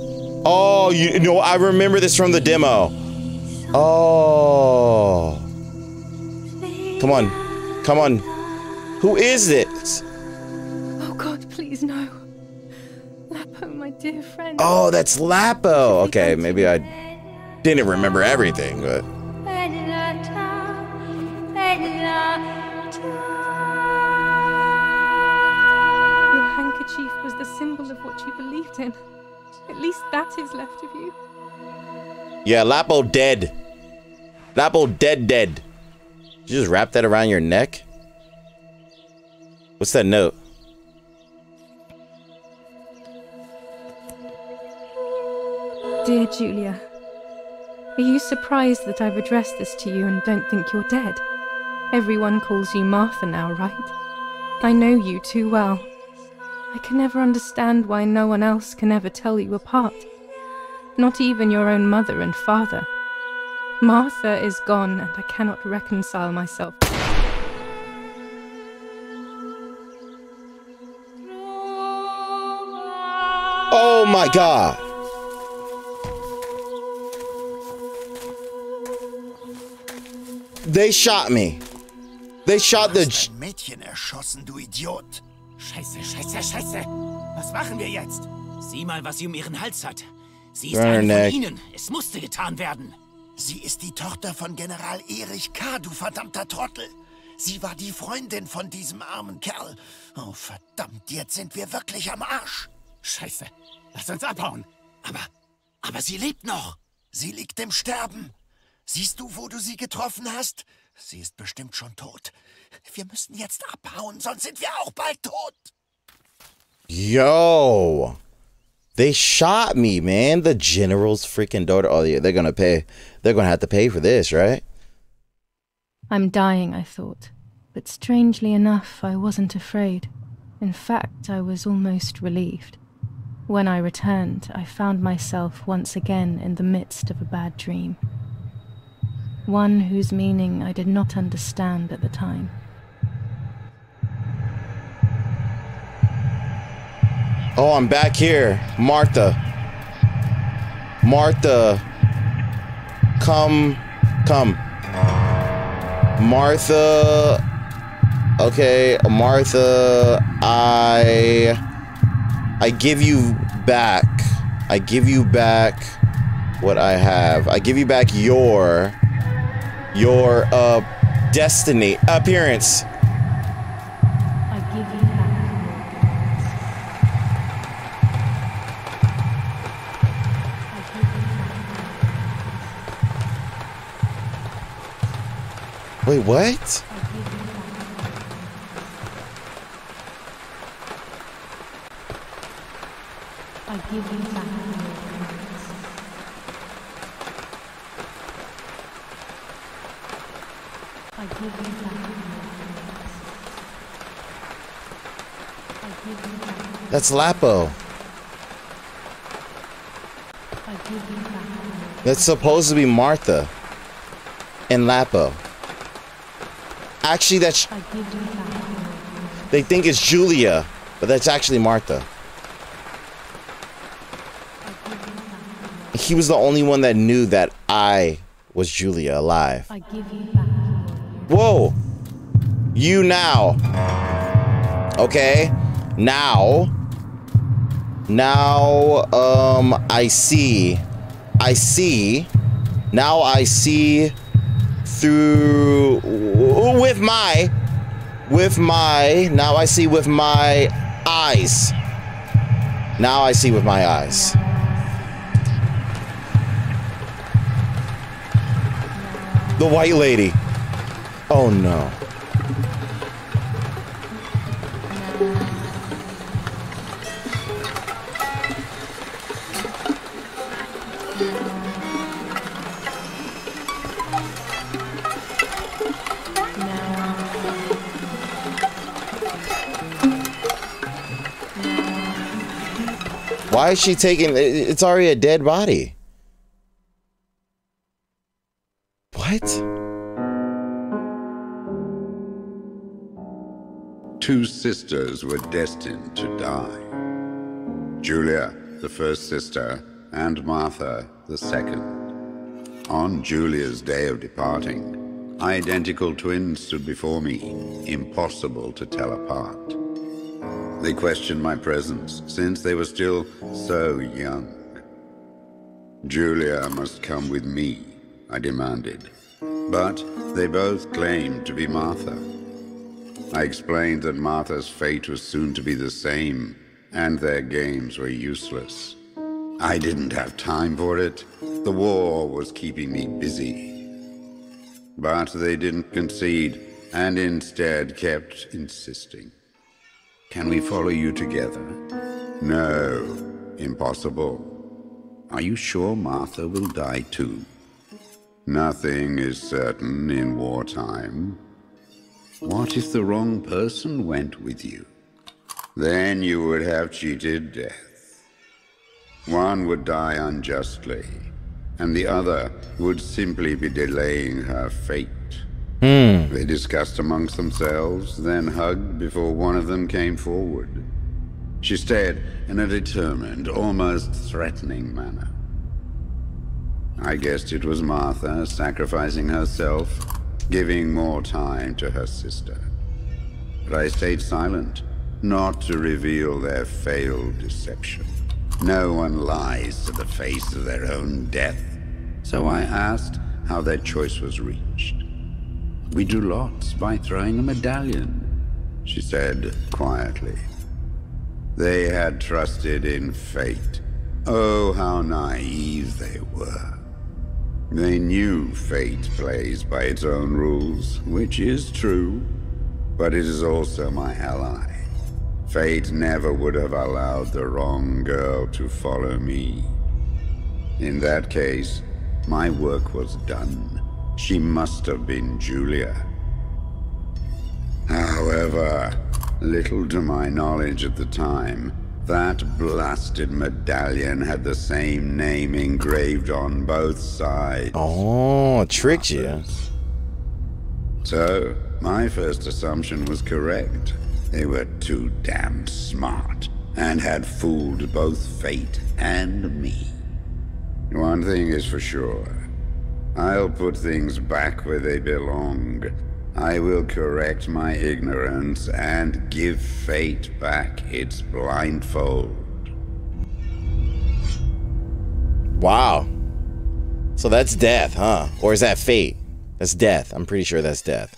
Oh, you know, I remember this from the demo. Oh. Come on. Come on. Who is this? Oh, God, please, no. Lapo, my dear friend. Oh, that's Lapo. Okay, maybe I didn't remember everything, but... Him. At least that is left of you. Yeah, Lapo dead. Lapo dead. Did you just wrap that around your neck? What's that note? Dear Giulia, are you surprised that I've addressed this to you and don't think you're dead? Everyone calls you Martha now, right? I know you too well. I can never understand why no one else can ever tell you apart. Not even your own mother and father. Martha is gone, and I cannot reconcile myself. Oh my God! They shot me. They shot the... Mädchen erschossen, du Idiot. Scheiße, Scheiße, Scheiße! Was machen wir jetzt? Sieh mal, was sie um ihren Hals hat. Sie ist eine von ihnen. Es musste getan werden. Sie ist die Tochter von General Erich K., du verdammter Trottel. Sie war die Freundin von diesem armen Kerl. Oh, verdammt, jetzt sind wir wirklich am Arsch. Scheiße, lass uns abhauen. Aber sie lebt noch. Sie liegt im Sterben. Siehst du, wo du sie getroffen hast? Sie ist bestimmt schon tot. Wir müssen jetzt abhauen, sonst sind wir auch bald tot. Yo. They shot me, man. The general's freaking daughter. Oh, yeah, they're gonna pay. They're gonna have to pay for this, right? I'm dying, I thought. But strangely enough, I wasn't afraid. In fact, I was almost relieved. When I returned, I found myself once again in the midst of a bad dream. One whose meaning I did not understand at the time. Oh, I'm back here. Martha. Martha. Come. Come. Martha. Okay, Martha. I give you back. I give you back what I have. I give you back your destiny, appearance. I give you back. Wait, what? I give you back. I give you back. I give you back. That's Lapo. I give you back. That's supposed to be Martha and Lapo. Actually, that's... I give you back. They think it's Giulia, but that's actually Martha. He was the only one that knew that I was Giulia alive. I give you back. Whoa, you now. Okay, now I see now. I see through with my now. I see with my eyes. Now I see with my eyes. The white lady. Oh no. Why is she taking? It's already a dead body. Two sisters were destined to die. Giulia, the first sister, and Martha, the second. On Giulia's day of departing, identical twins stood before me, impossible to tell apart. They questioned my presence, since they were still so young. Giulia must come with me, I demanded, but they both claimed to be Martha. I explained that Martha's fate was soon to be the same, and their games were useless. I didn't have time for it. The war was keeping me busy. But they didn't concede, and instead kept insisting. Can we follow you together? No, impossible. Are you sure Martha will die too? Nothing is certain in wartime. What if the wrong person went with you? Then you would have cheated death. One would die unjustly, and the other would simply be delaying her fate. They discussed amongst themselves, then hugged before one of them came forward. She stared in a determined, almost threatening manner. I guessed it was Martha sacrificing herself, giving more time to her sister. But I stayed silent, not to reveal their failed deception. No one lies to the face of their own death, so I asked how their choice was reached. We do lots by throwing a medallion, she said quietly. They had trusted in fate. Oh, how naive they were. They knew fate plays by its own rules, which is true, but it is also my ally. Fate never would have allowed the wrong girl to follow me. In that case, my work was done. She must have been Giulia. However, little to my knowledge at the time, that blasted medallion had the same name engraved on both sides. Oh, tricked you. So, my first assumption was correct. They were too damn smart and had fooled both fate and me. One thing is for sure. I'll put things back where they belong. I will correct my ignorance and give fate back its blindfold. Wow. So that's death, huh? Or is that fate? That's death. I'm pretty sure that's death.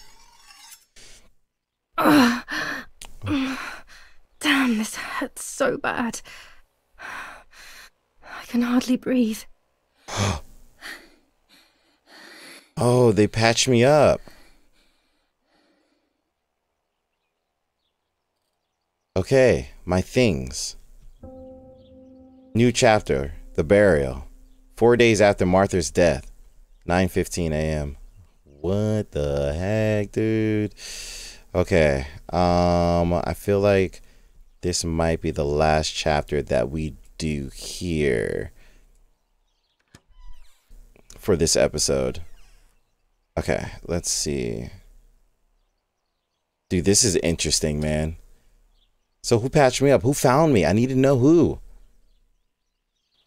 Damn, this hurts so bad. I can hardly breathe. Oh, they patched me up. Okay, my things. New chapter, the burial. 4 days after Martha's death, 9:15 a.m. What the heck, dude? Okay, I feel like this might be the last chapter that we do here for this episode. Okay, let's see. Dude, this is interesting, man. So who patched me up? Who found me? I need to know who.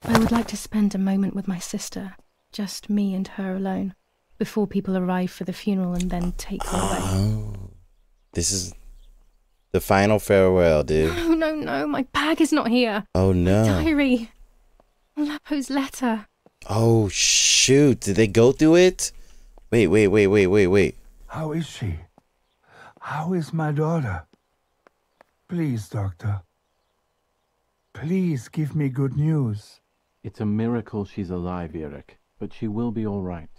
I would like to spend a moment with my sister, just me and her alone, before people arrive for the funeral and then take her away. Oh, this is the final farewell, dude. No, no, no, my bag is not here. Oh, no. My diary. Lapo's letter. Oh, shoot. Did they go through it? Wait, wait, wait, wait, wait, wait. How is she? How is my daughter? Please, doctor. Please give me good news. It's a miracle she's alive, Erich, but she will be all right.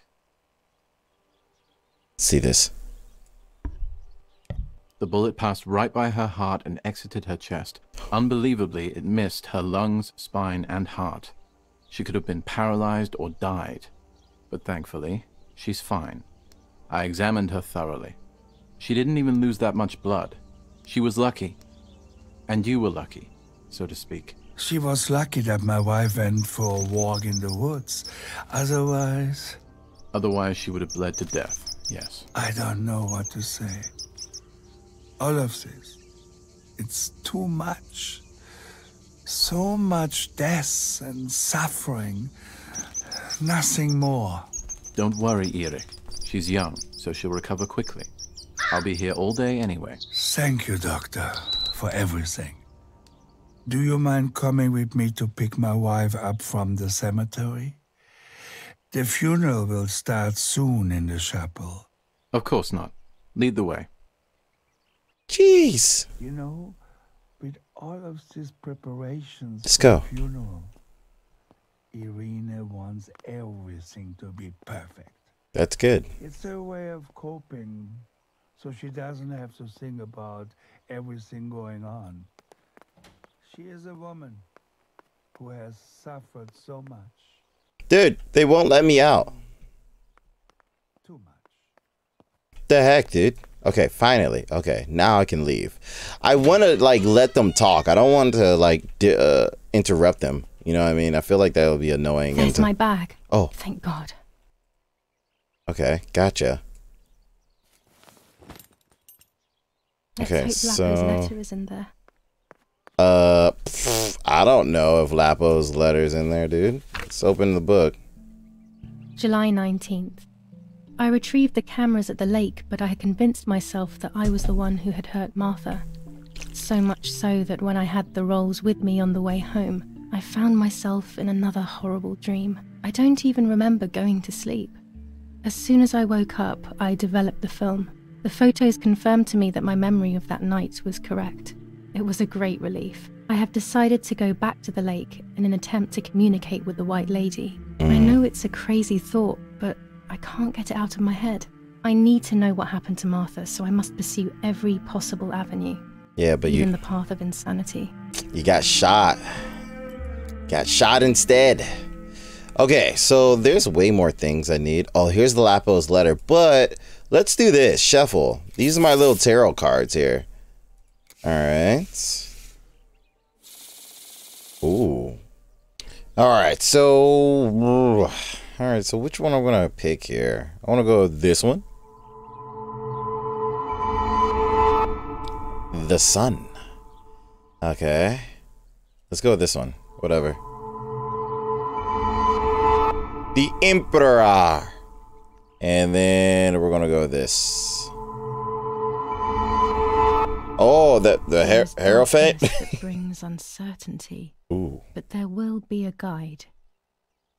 See this. The bullet passed right by her heart and exited her chest. Unbelievably, it missed her lungs, spine, and heart. She could have been paralyzed or died. But thankfully, she's fine. I examined her thoroughly. She didn't even lose that much blood. She was lucky. And you were lucky, so to speak. She was lucky that my wife went for a walk in the woods. Otherwise... Otherwise she would have bled to death, yes. I don't know what to say. All of this. It's too much. So much death and suffering. Nothing more. Don't worry, Erich. She's young, so she'll recover quickly. I'll be here all day anyway. Thank you, doctor, for everything. Do you mind coming with me to pick my wife up from the cemetery? The funeral will start soon in the chapel. Of course not. Lead the way. Jeez. You know, with all of these preparations Let's go. For the funeral, Irene wants everything to be perfect. That's good. It's her way of coping, so she doesn't have to think about everything going on. She is a woman who has suffered so much. Dude, they won't let me out. Too much. The heck, dude? Okay, finally. Okay, now I can leave. I want to, like, let them talk. I don't want to, like, interrupt them. You know what I mean? I feel like that would be annoying. There's my bag. Oh. Thank God. Okay, gotcha. Let's okay, so... Lapo's letter is in there. I don't know if Lapo's letter's in there, dude. Let's open the book. July 19th. I retrieved the cameras at the lake, but I had convinced myself that I was the one who had hurt Martha. So much so that when I had the rolls with me on the way home, I found myself in another horrible dream. I don't even remember going to sleep. As soon as I woke up, I developed the film. The photos confirmed to me that my memory of that night was correct. It was a great relief. I have decided to go back to the lake in an attempt to communicate with the White Lady. I know it's a crazy thought, but I can't get it out of my head. I need to know what happened to Martha, so I must pursue every possible avenue. Yeah, but even the path of insanity. You got shot. Got shot instead. Okay, so there's way more things I need. Oh, here's the Lapo's letter, but let's do this. Shuffle. These are my little tarot cards here. All right. Ooh. All right, so... All right, so which one I'm gonna pick here? I wanna go with this one. The sun. Okay. Let's go with this one. Whatever. The Emperor. And then we're gonna go with this. Oh, the Hierophant. That brings uncertainty. Ooh. But there will be a guide.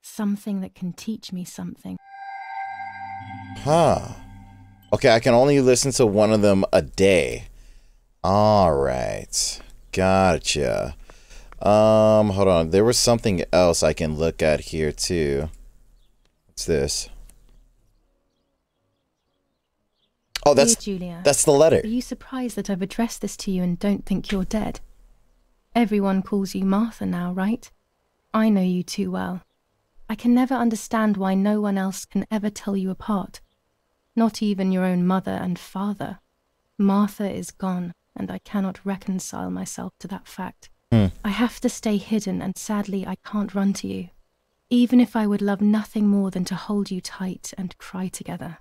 Something that can teach me something. Huh. Okay, I can only listen to one of them a day. All right. Gotcha. Hold on. There was something else I can look at here, too. What's this? Oh, that's Giulia. That's the letter. Are you surprised that I've addressed this to you and don't think you're dead? Everyone calls you Martha now, right? I know you too well. I can never understand why no one else can ever tell you apart. Not even your own mother and father. Martha is gone, and I cannot reconcile myself to that fact. I have to stay hidden, and sadly I can't run to you. Even if I would love nothing more than to hold you tight and cry together.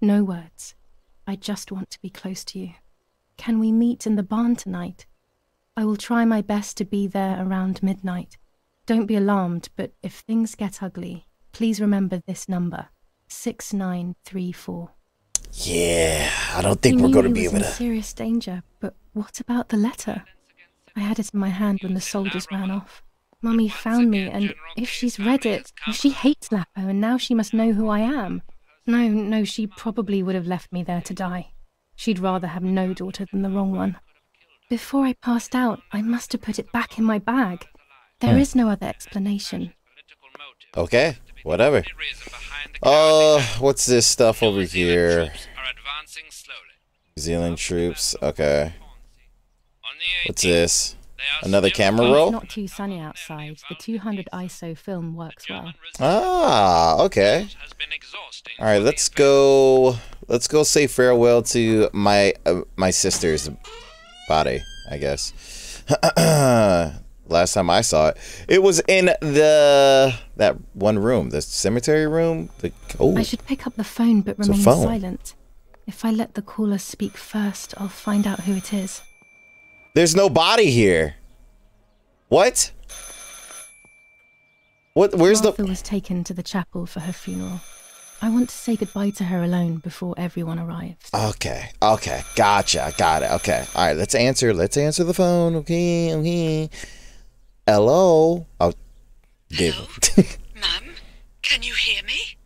No words. I just want to be close to you. Can we meet in the barn tonight? I will try my best to be there around midnight. Don't be alarmed, but if things get ugly, please remember this number, 6934. Yeah, I don't think we're going to be able to... in serious danger, but what about the letter? I had it in my hand when the soldiers ran off. Mummy found me, and if she's read it, she hates Lapo, and now she must know who I am. No, she probably would have left me there to die. She'd rather have no daughter than the wrong one. Before I passed out, I must have put it back in my bag. There is no other explanation. Okay, whatever. What's this stuff over here? New Zealand troops, okay. What's this? Another camera roll? It's not too sunny outside. The 200 ISO film works well. Ah, okay. All right, let's go. Let's go say farewell to my my sister's body, I guess. Last time I saw it, it was in that one room, the cemetery room. I should pick up the phone, but remain silent. If I let the caller speak first, I'll find out who it is. There's no body here. What? What? Where's the... Martha was taken to the chapel for her funeral. I want to say goodbye to her alone before everyone arrives. Okay. Okay. Gotcha. Got it. Okay. All right. Let's answer. Let's answer the phone. Okay. Okay. Hello. Oh. Hello? Mum, can you hear me?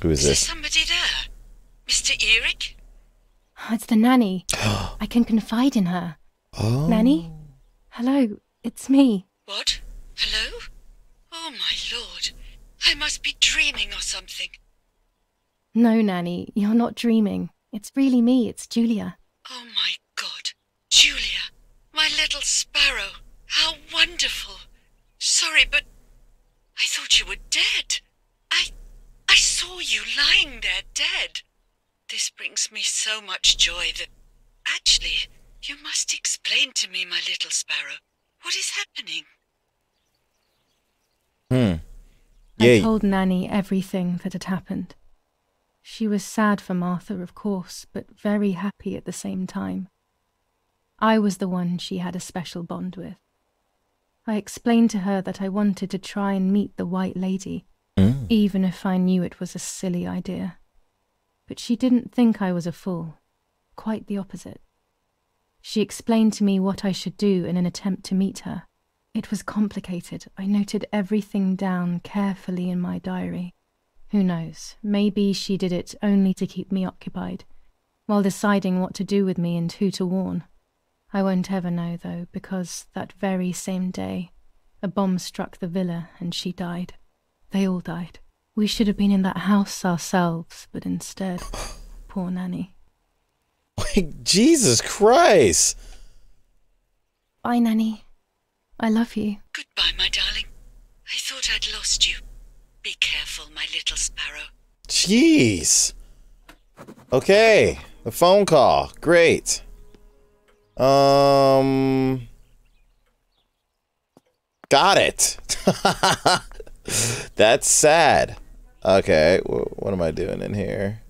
Who is this? Is there somebody there? Mr. Erich? It's the nanny. I can confide in her. Oh. Nanny? Hello, it's me. What? Hello? Oh, my lord. I must be dreaming or something. No, Nanny, you're not dreaming. It's really me, it's Giulia. Oh, my God. Giulia, my little sparrow. How wonderful. Sorry, but I thought you were dead. I saw you lying there dead. This brings me so much joy that... Actually... You must explain to me, my little sparrow. What is happening? I told Nanny everything that had happened. She was sad for Martha, of course, but very happy at the same time. I was the one she had a special bond with. I explained to her that I wanted to try and meet the White Lady, even if I knew it was a silly idea. But she didn't think I was a fool. Quite the opposite. She explained to me what I should do in an attempt to meet her. It was complicated. I noted everything down carefully in my diary. Who knows, maybe she did it only to keep me occupied, while deciding what to do with me and who to warn. I won't ever know, though, because that very same day, a bomb struck the villa and she died. They all died. We should have been in that house ourselves, but instead, poor Nanny. Like, Jesus Christ! Bye, Nanny. I love you. Goodbye, my darling. I thought I'd lost you. Be careful, my little sparrow. Jeez. Okay, the phone call. Great. Got it. That's sad. Okay, what am I doing in here?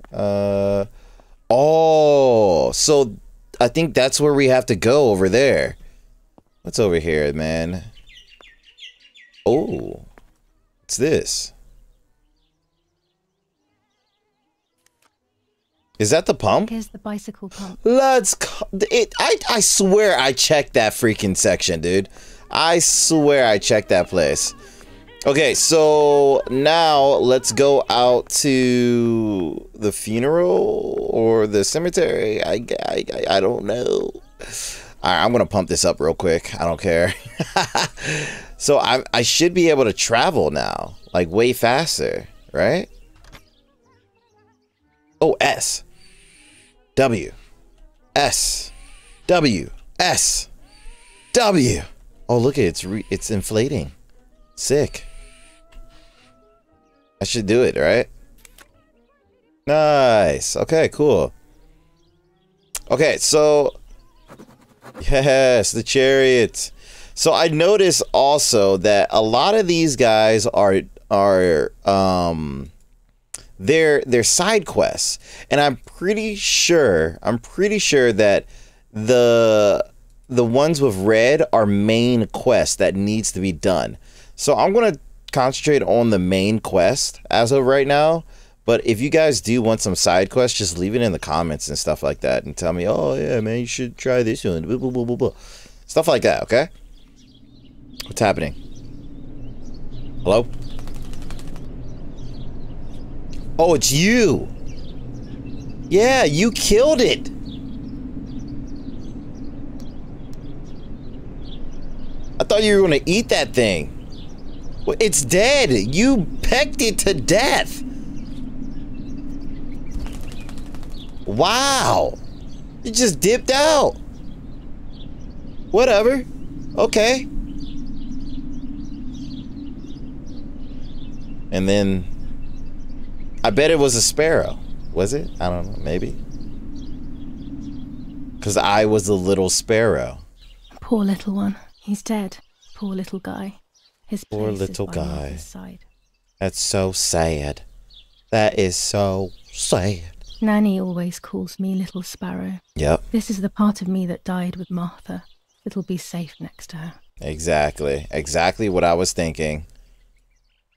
Oh, so I think that's where we have to go over there. What's over here, man? Oh, it's this. Is that the pump? Here's the bicycle pump. Let's. I swear I checked that freaking section, dude. I swear I checked that place. Okay, so now let's go out to the funeral or the cemetery. I don't know. Alright, I'm gonna pump this up real quick. I don't care. So I should be able to travel now, like way faster, right? Oh, S. W. S. W. S. W. Oh, look at it. It's inflating. Sick. I should do it, right? Nice. Okay, cool. Okay, so yes, the chariot. So I noticed also that a lot of these guys are side quests, and I'm pretty sure that the ones with red are main quests that needs to be done. So I'm gonna concentrate on the main quest as of right now, but if you guys do want some side quests, just leave it in the comments and stuff like that and tell me, oh yeah man, you should try this one, blah, blah, blah, blah, blah. Stuff like that. Okay, what's happening? Hello? Oh, it's you. Yeah, you killed it. I thought you were going to eat that thing. Well, it's dead. You pecked it to death. Wow. It just dipped out. Whatever. Okay. And then I bet it was a sparrow. Was it? I don't know. Maybe. Because I was a little sparrow. Poor little one. He's dead. Poor little guy. His poor little guy. That's so sad. That is so sad. Nanny always calls me Little Sparrow. Yep. This is the part of me that died with Martha. It'll be safe next to her. Exactly. Exactly what I was thinking.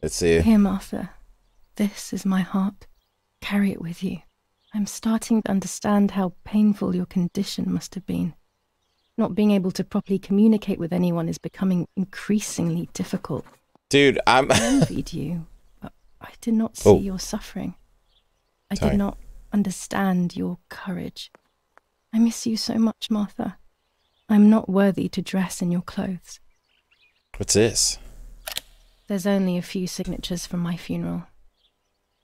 Let's see. Here, Martha. This is my heart. Carry it with you. I'm starting to understand how painful your condition must have been. Not being able to properly communicate with anyone is becoming increasingly difficult. Dude, I envied you, but I did not see your suffering. I did not understand your courage. I miss you so much, Martha. I'm not worthy to dress in your clothes. What's this? There's only a few signatures from my funeral.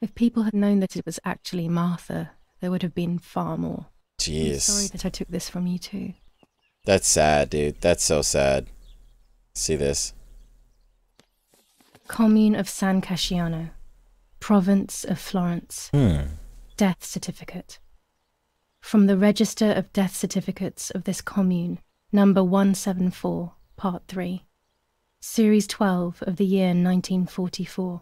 If people had known that it was actually Martha, there would have been far more. Jeez. I'm sorry that I took this from you too. That's sad, dude. That's so sad. See this? Commune of San Cassiano, Province of Florence. Death certificate. From the Register of Death Certificates of this commune, number 174, part 3. Series 12 of the year 1944.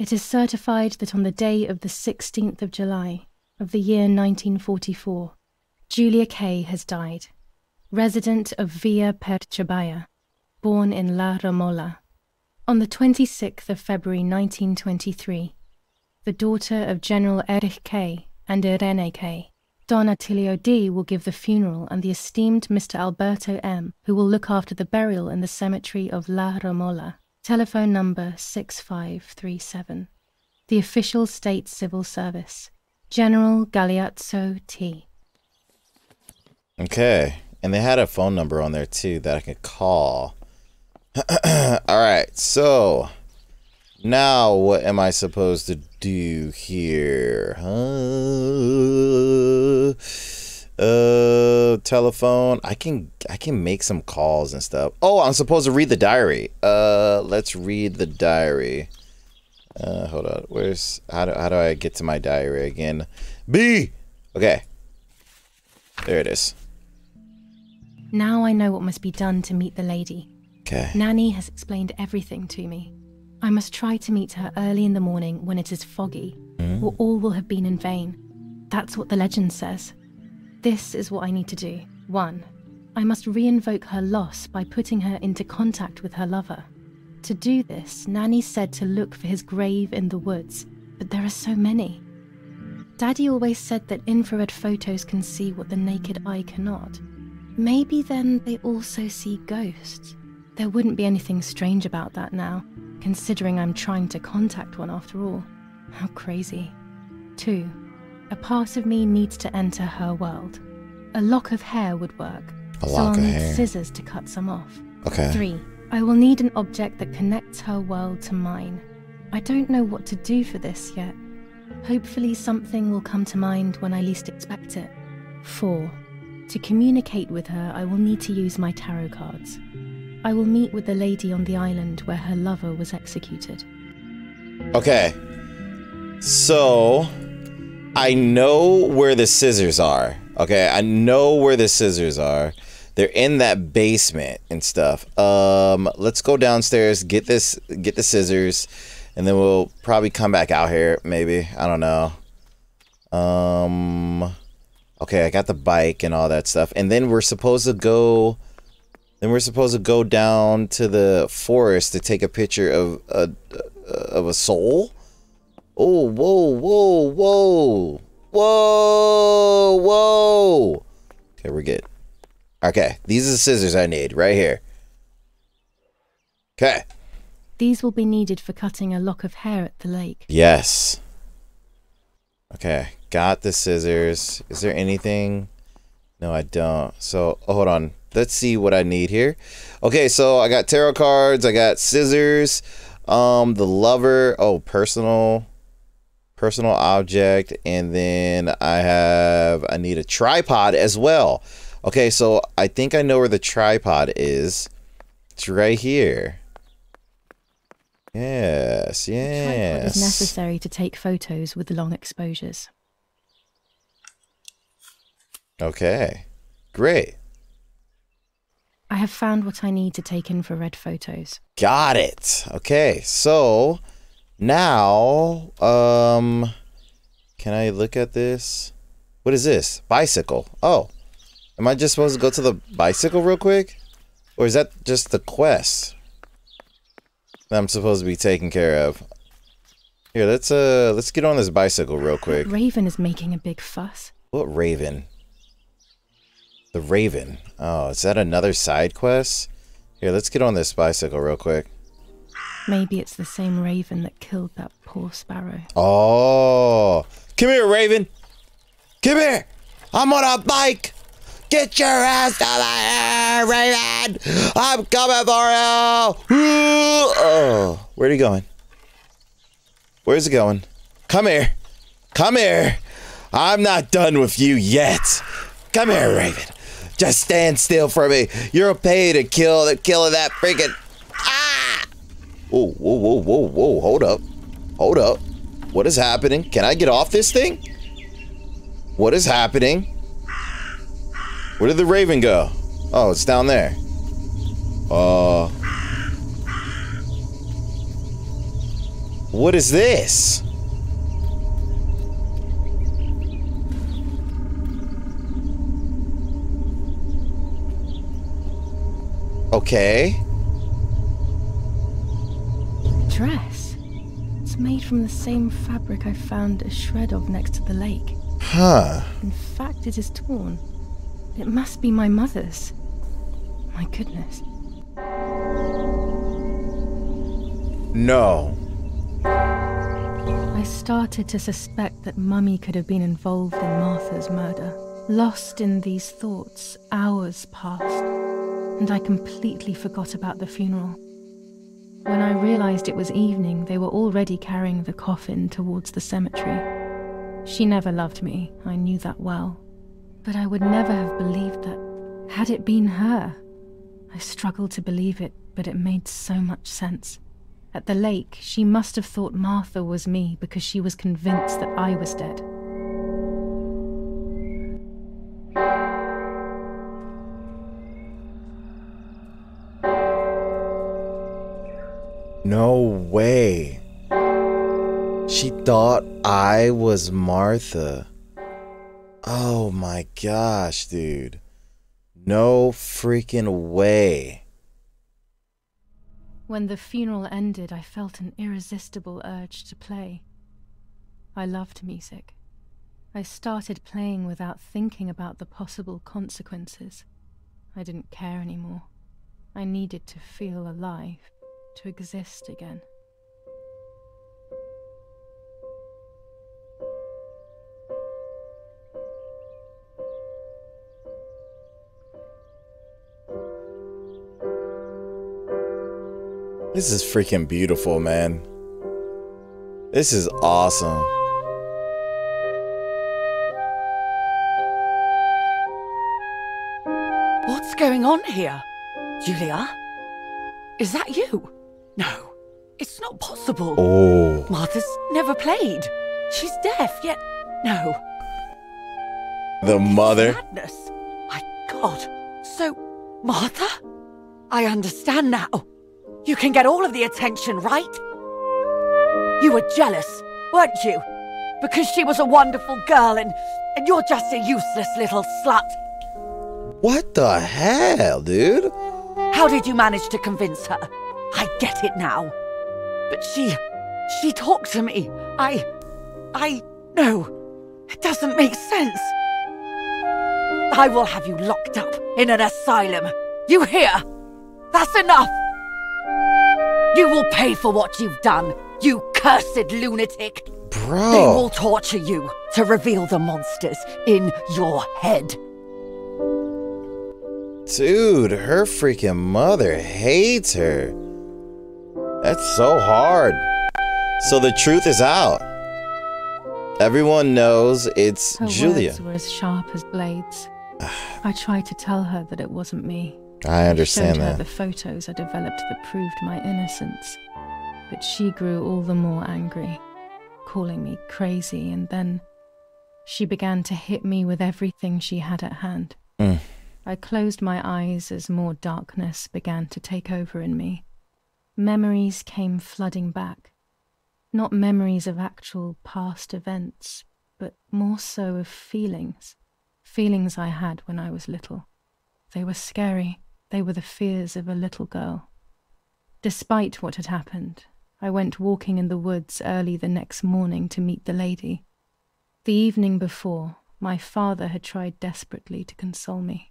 It is certified that on the day of the 16th of July of the year 1944, Giulia K. has died, resident of Via Perciabaya, born in La Romola. On the 26th of February 1923, the daughter of General Erich K. and Irene K., Don Attilio D. will give the funeral, and the esteemed Mr. Alberto M., who will look after the burial in the cemetery of La Romola. Telephone number 6537. The official state civil service. General Galeazzo T. Okay. And they had a phone number on there too that I could call. Alright, so now what am I supposed to do here? Telephone. I can make some calls and stuff. Oh, I'm supposed to read the diary. Let's read the diary. Hold on. How do I get to my diary again? B. Okay. There it is. Now I know what must be done to meet the lady. Okay. Nanny has explained everything to me. I must try to meet her early in the morning when it is foggy, or all will have been in vain. That's what the legend says. This is what I need to do. 1. I must reinvoke her loss by putting her into contact with her lover. To do this, Nanny said to look for his grave in the woods, but there are so many. Daddy always said that infrared photos can see what the naked eye cannot. Maybe then they also see ghosts. There wouldn't be anything strange about that now, considering I'm trying to contact one after all. How crazy. 2. A part of me needs to enter her world. A lock of hair would work, so I'll need scissors to cut some off. Okay. 3. I will need an object that connects her world to mine. I don't know what to do for this yet. Hopefully something will come to mind when I least expect it. 4. To communicate with her, I will need to use my tarot cards. I will meet with the lady on the island where her lover was executed. Okay. So, I know where the scissors are. Okay, I know where the scissors are. They're in that basement and stuff. Let's go downstairs, get the scissors, and then we'll probably come back out here, maybe. I don't know. Okay, I got the bike and all that stuff. And then we're supposed to go... Then we're supposed to go down to the forest to take a picture of a soul? Oh, whoa, whoa, whoa. Whoa, whoa. Okay, we're good. Okay, these are the scissors I need right here. Okay. These will be needed for cutting a lock of hair at the lake. Yes. Okay, got the scissors. Is there anything? No, I don't. So, oh, hold on. Let's see what I need here. Okay, so I got tarot cards. I got scissors. The lover. Oh, personal object. And then I need a tripod as well. Okay, so I think I know where the tripod is. It's right here. Yes, yes. The tripod is necessary to take photos with long exposures. Okay, great. I have found what I need to take infrared photos. Got it. Okay, so now, can I look at this? What is this? Bicycle. Oh, am I just supposed to go to the bicycle real quick? Or is that just the quest that I'm supposed to be taking care of? Here, let's get on this bicycle real quick. Raven is making a big fuss. What Raven? The Raven. Oh, is that another side quest? Here, let's get on this bicycle real quick. Maybe it's the same Raven that killed that poor sparrow. Oh. Come here, Raven. Come here. I'm on a bike. Get your ass out of here, Raven. I'm coming for you. Oh, where are you going? Where's it going? Come here. Come here. I'm not done with you yet. Come here, Raven. Just stand still for me. You'll pay to kill the killer that freaking. Ah! Whoa, whoa, whoa, whoa, whoa! Hold up, hold up. What is happening? Can I get off this thing? What is happening? Where did the Raven go? Oh, it's down there. What is this? Okay. Dress. It's made from the same fabric I found a shred of next to the lake. Huh. In fact, it is torn. It must be my mother's. My goodness. No. I started to suspect that Mummy could have been involved in Martha's murder. Lost in these thoughts, hours passed. And I completely forgot about the funeral. When I realized it was evening, they were already carrying the coffin towards the cemetery. She never loved me, I knew that well. But I would never have believed that, had it been her. I struggled to believe it, but it made so much sense. At the lake, she must have thought Martha was me because she was convinced that I was dead. No way. She thought I was Martha. Oh my gosh, dude. No freaking way. When the funeral ended, I felt an irresistible urge to play. I loved music. I started playing without thinking about the possible consequences. I didn't care anymore. I needed to feel alive, to exist again. This is freaking beautiful, man. This is awesome. What's going on here? Giulia? Is that you? No, it's not possible. Oh. Martha's never played. She's deaf, yet no. The mother. Madness. My God. So, Martha? I understand now. You can get all of the attention, right? You were jealous, weren't you? Because she was a wonderful girl and you're just a useless little slut. What the hell, dude? How did you manage to convince her? I get it now. But she talked to me. No, it doesn't make sense. I will have you locked up in an asylum. You hear? That's enough. You will pay for what you've done, you cursed lunatic. Bro. They will torture you to reveal the monsters in your head. Dude, her freaking mother hates her. That's so hard. So the truth is out. Everyone knows it's Giulia. Her words were as sharp as blades. I tried to tell her that it wasn't me. I understand that. I showed her the photos I developed that proved my innocence, but she grew all the more angry, calling me crazy, and then she began to hit me with everything she had at hand. I closed my eyes as more darkness began to take over in me. Memories came flooding back, not memories of actual past events, but more so of feelings, feelings I had when I was little. They were scary. They were the fears of a little girl. Despite what had happened, I went walking in the woods early the next morning to meet the lady. The evening before, my father had tried desperately to console me.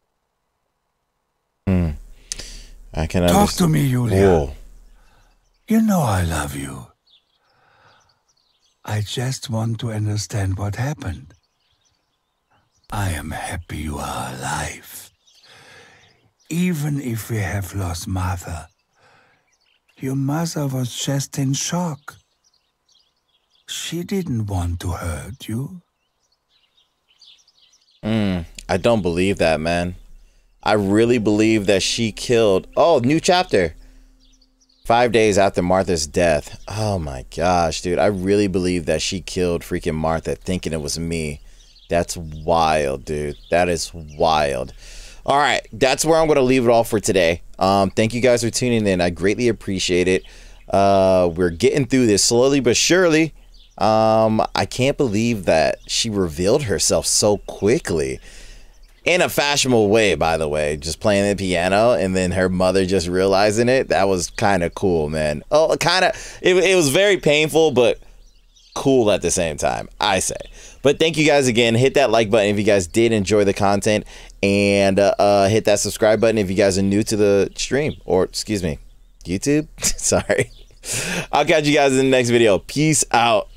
I can understand. Talk to me, Giulia. Whoa. You know I love you. I just want to understand what happened. I am happy you are alive. Even if we have lost Martha, your mother was just in shock. She didn't want to hurt you. I don't believe that, man. I really believe that she killed... Oh, new chapter. 5 days after Martha's death. Oh my gosh, dude. I really believe that she killed freaking Martha thinking it was me. That's wild, dude. That is wild. All right, that's where I'm going to leave it all for today. Thank you guys for tuning in. I greatly appreciate it. We're getting through this slowly but surely. I can't believe that she revealed herself so quickly. In a fashionable way, by the way. Just playing the piano and then her mother just realizing it. That was kind of cool, man. Oh, kind of. It was very painful, but... cool at the same time, I say. But thank you guys again. Hit that like button if you guys did enjoy the content, and hit that subscribe button if you guys are new to the stream, or excuse me, YouTube. Sorry. I'll catch you guys in the next video. Peace out.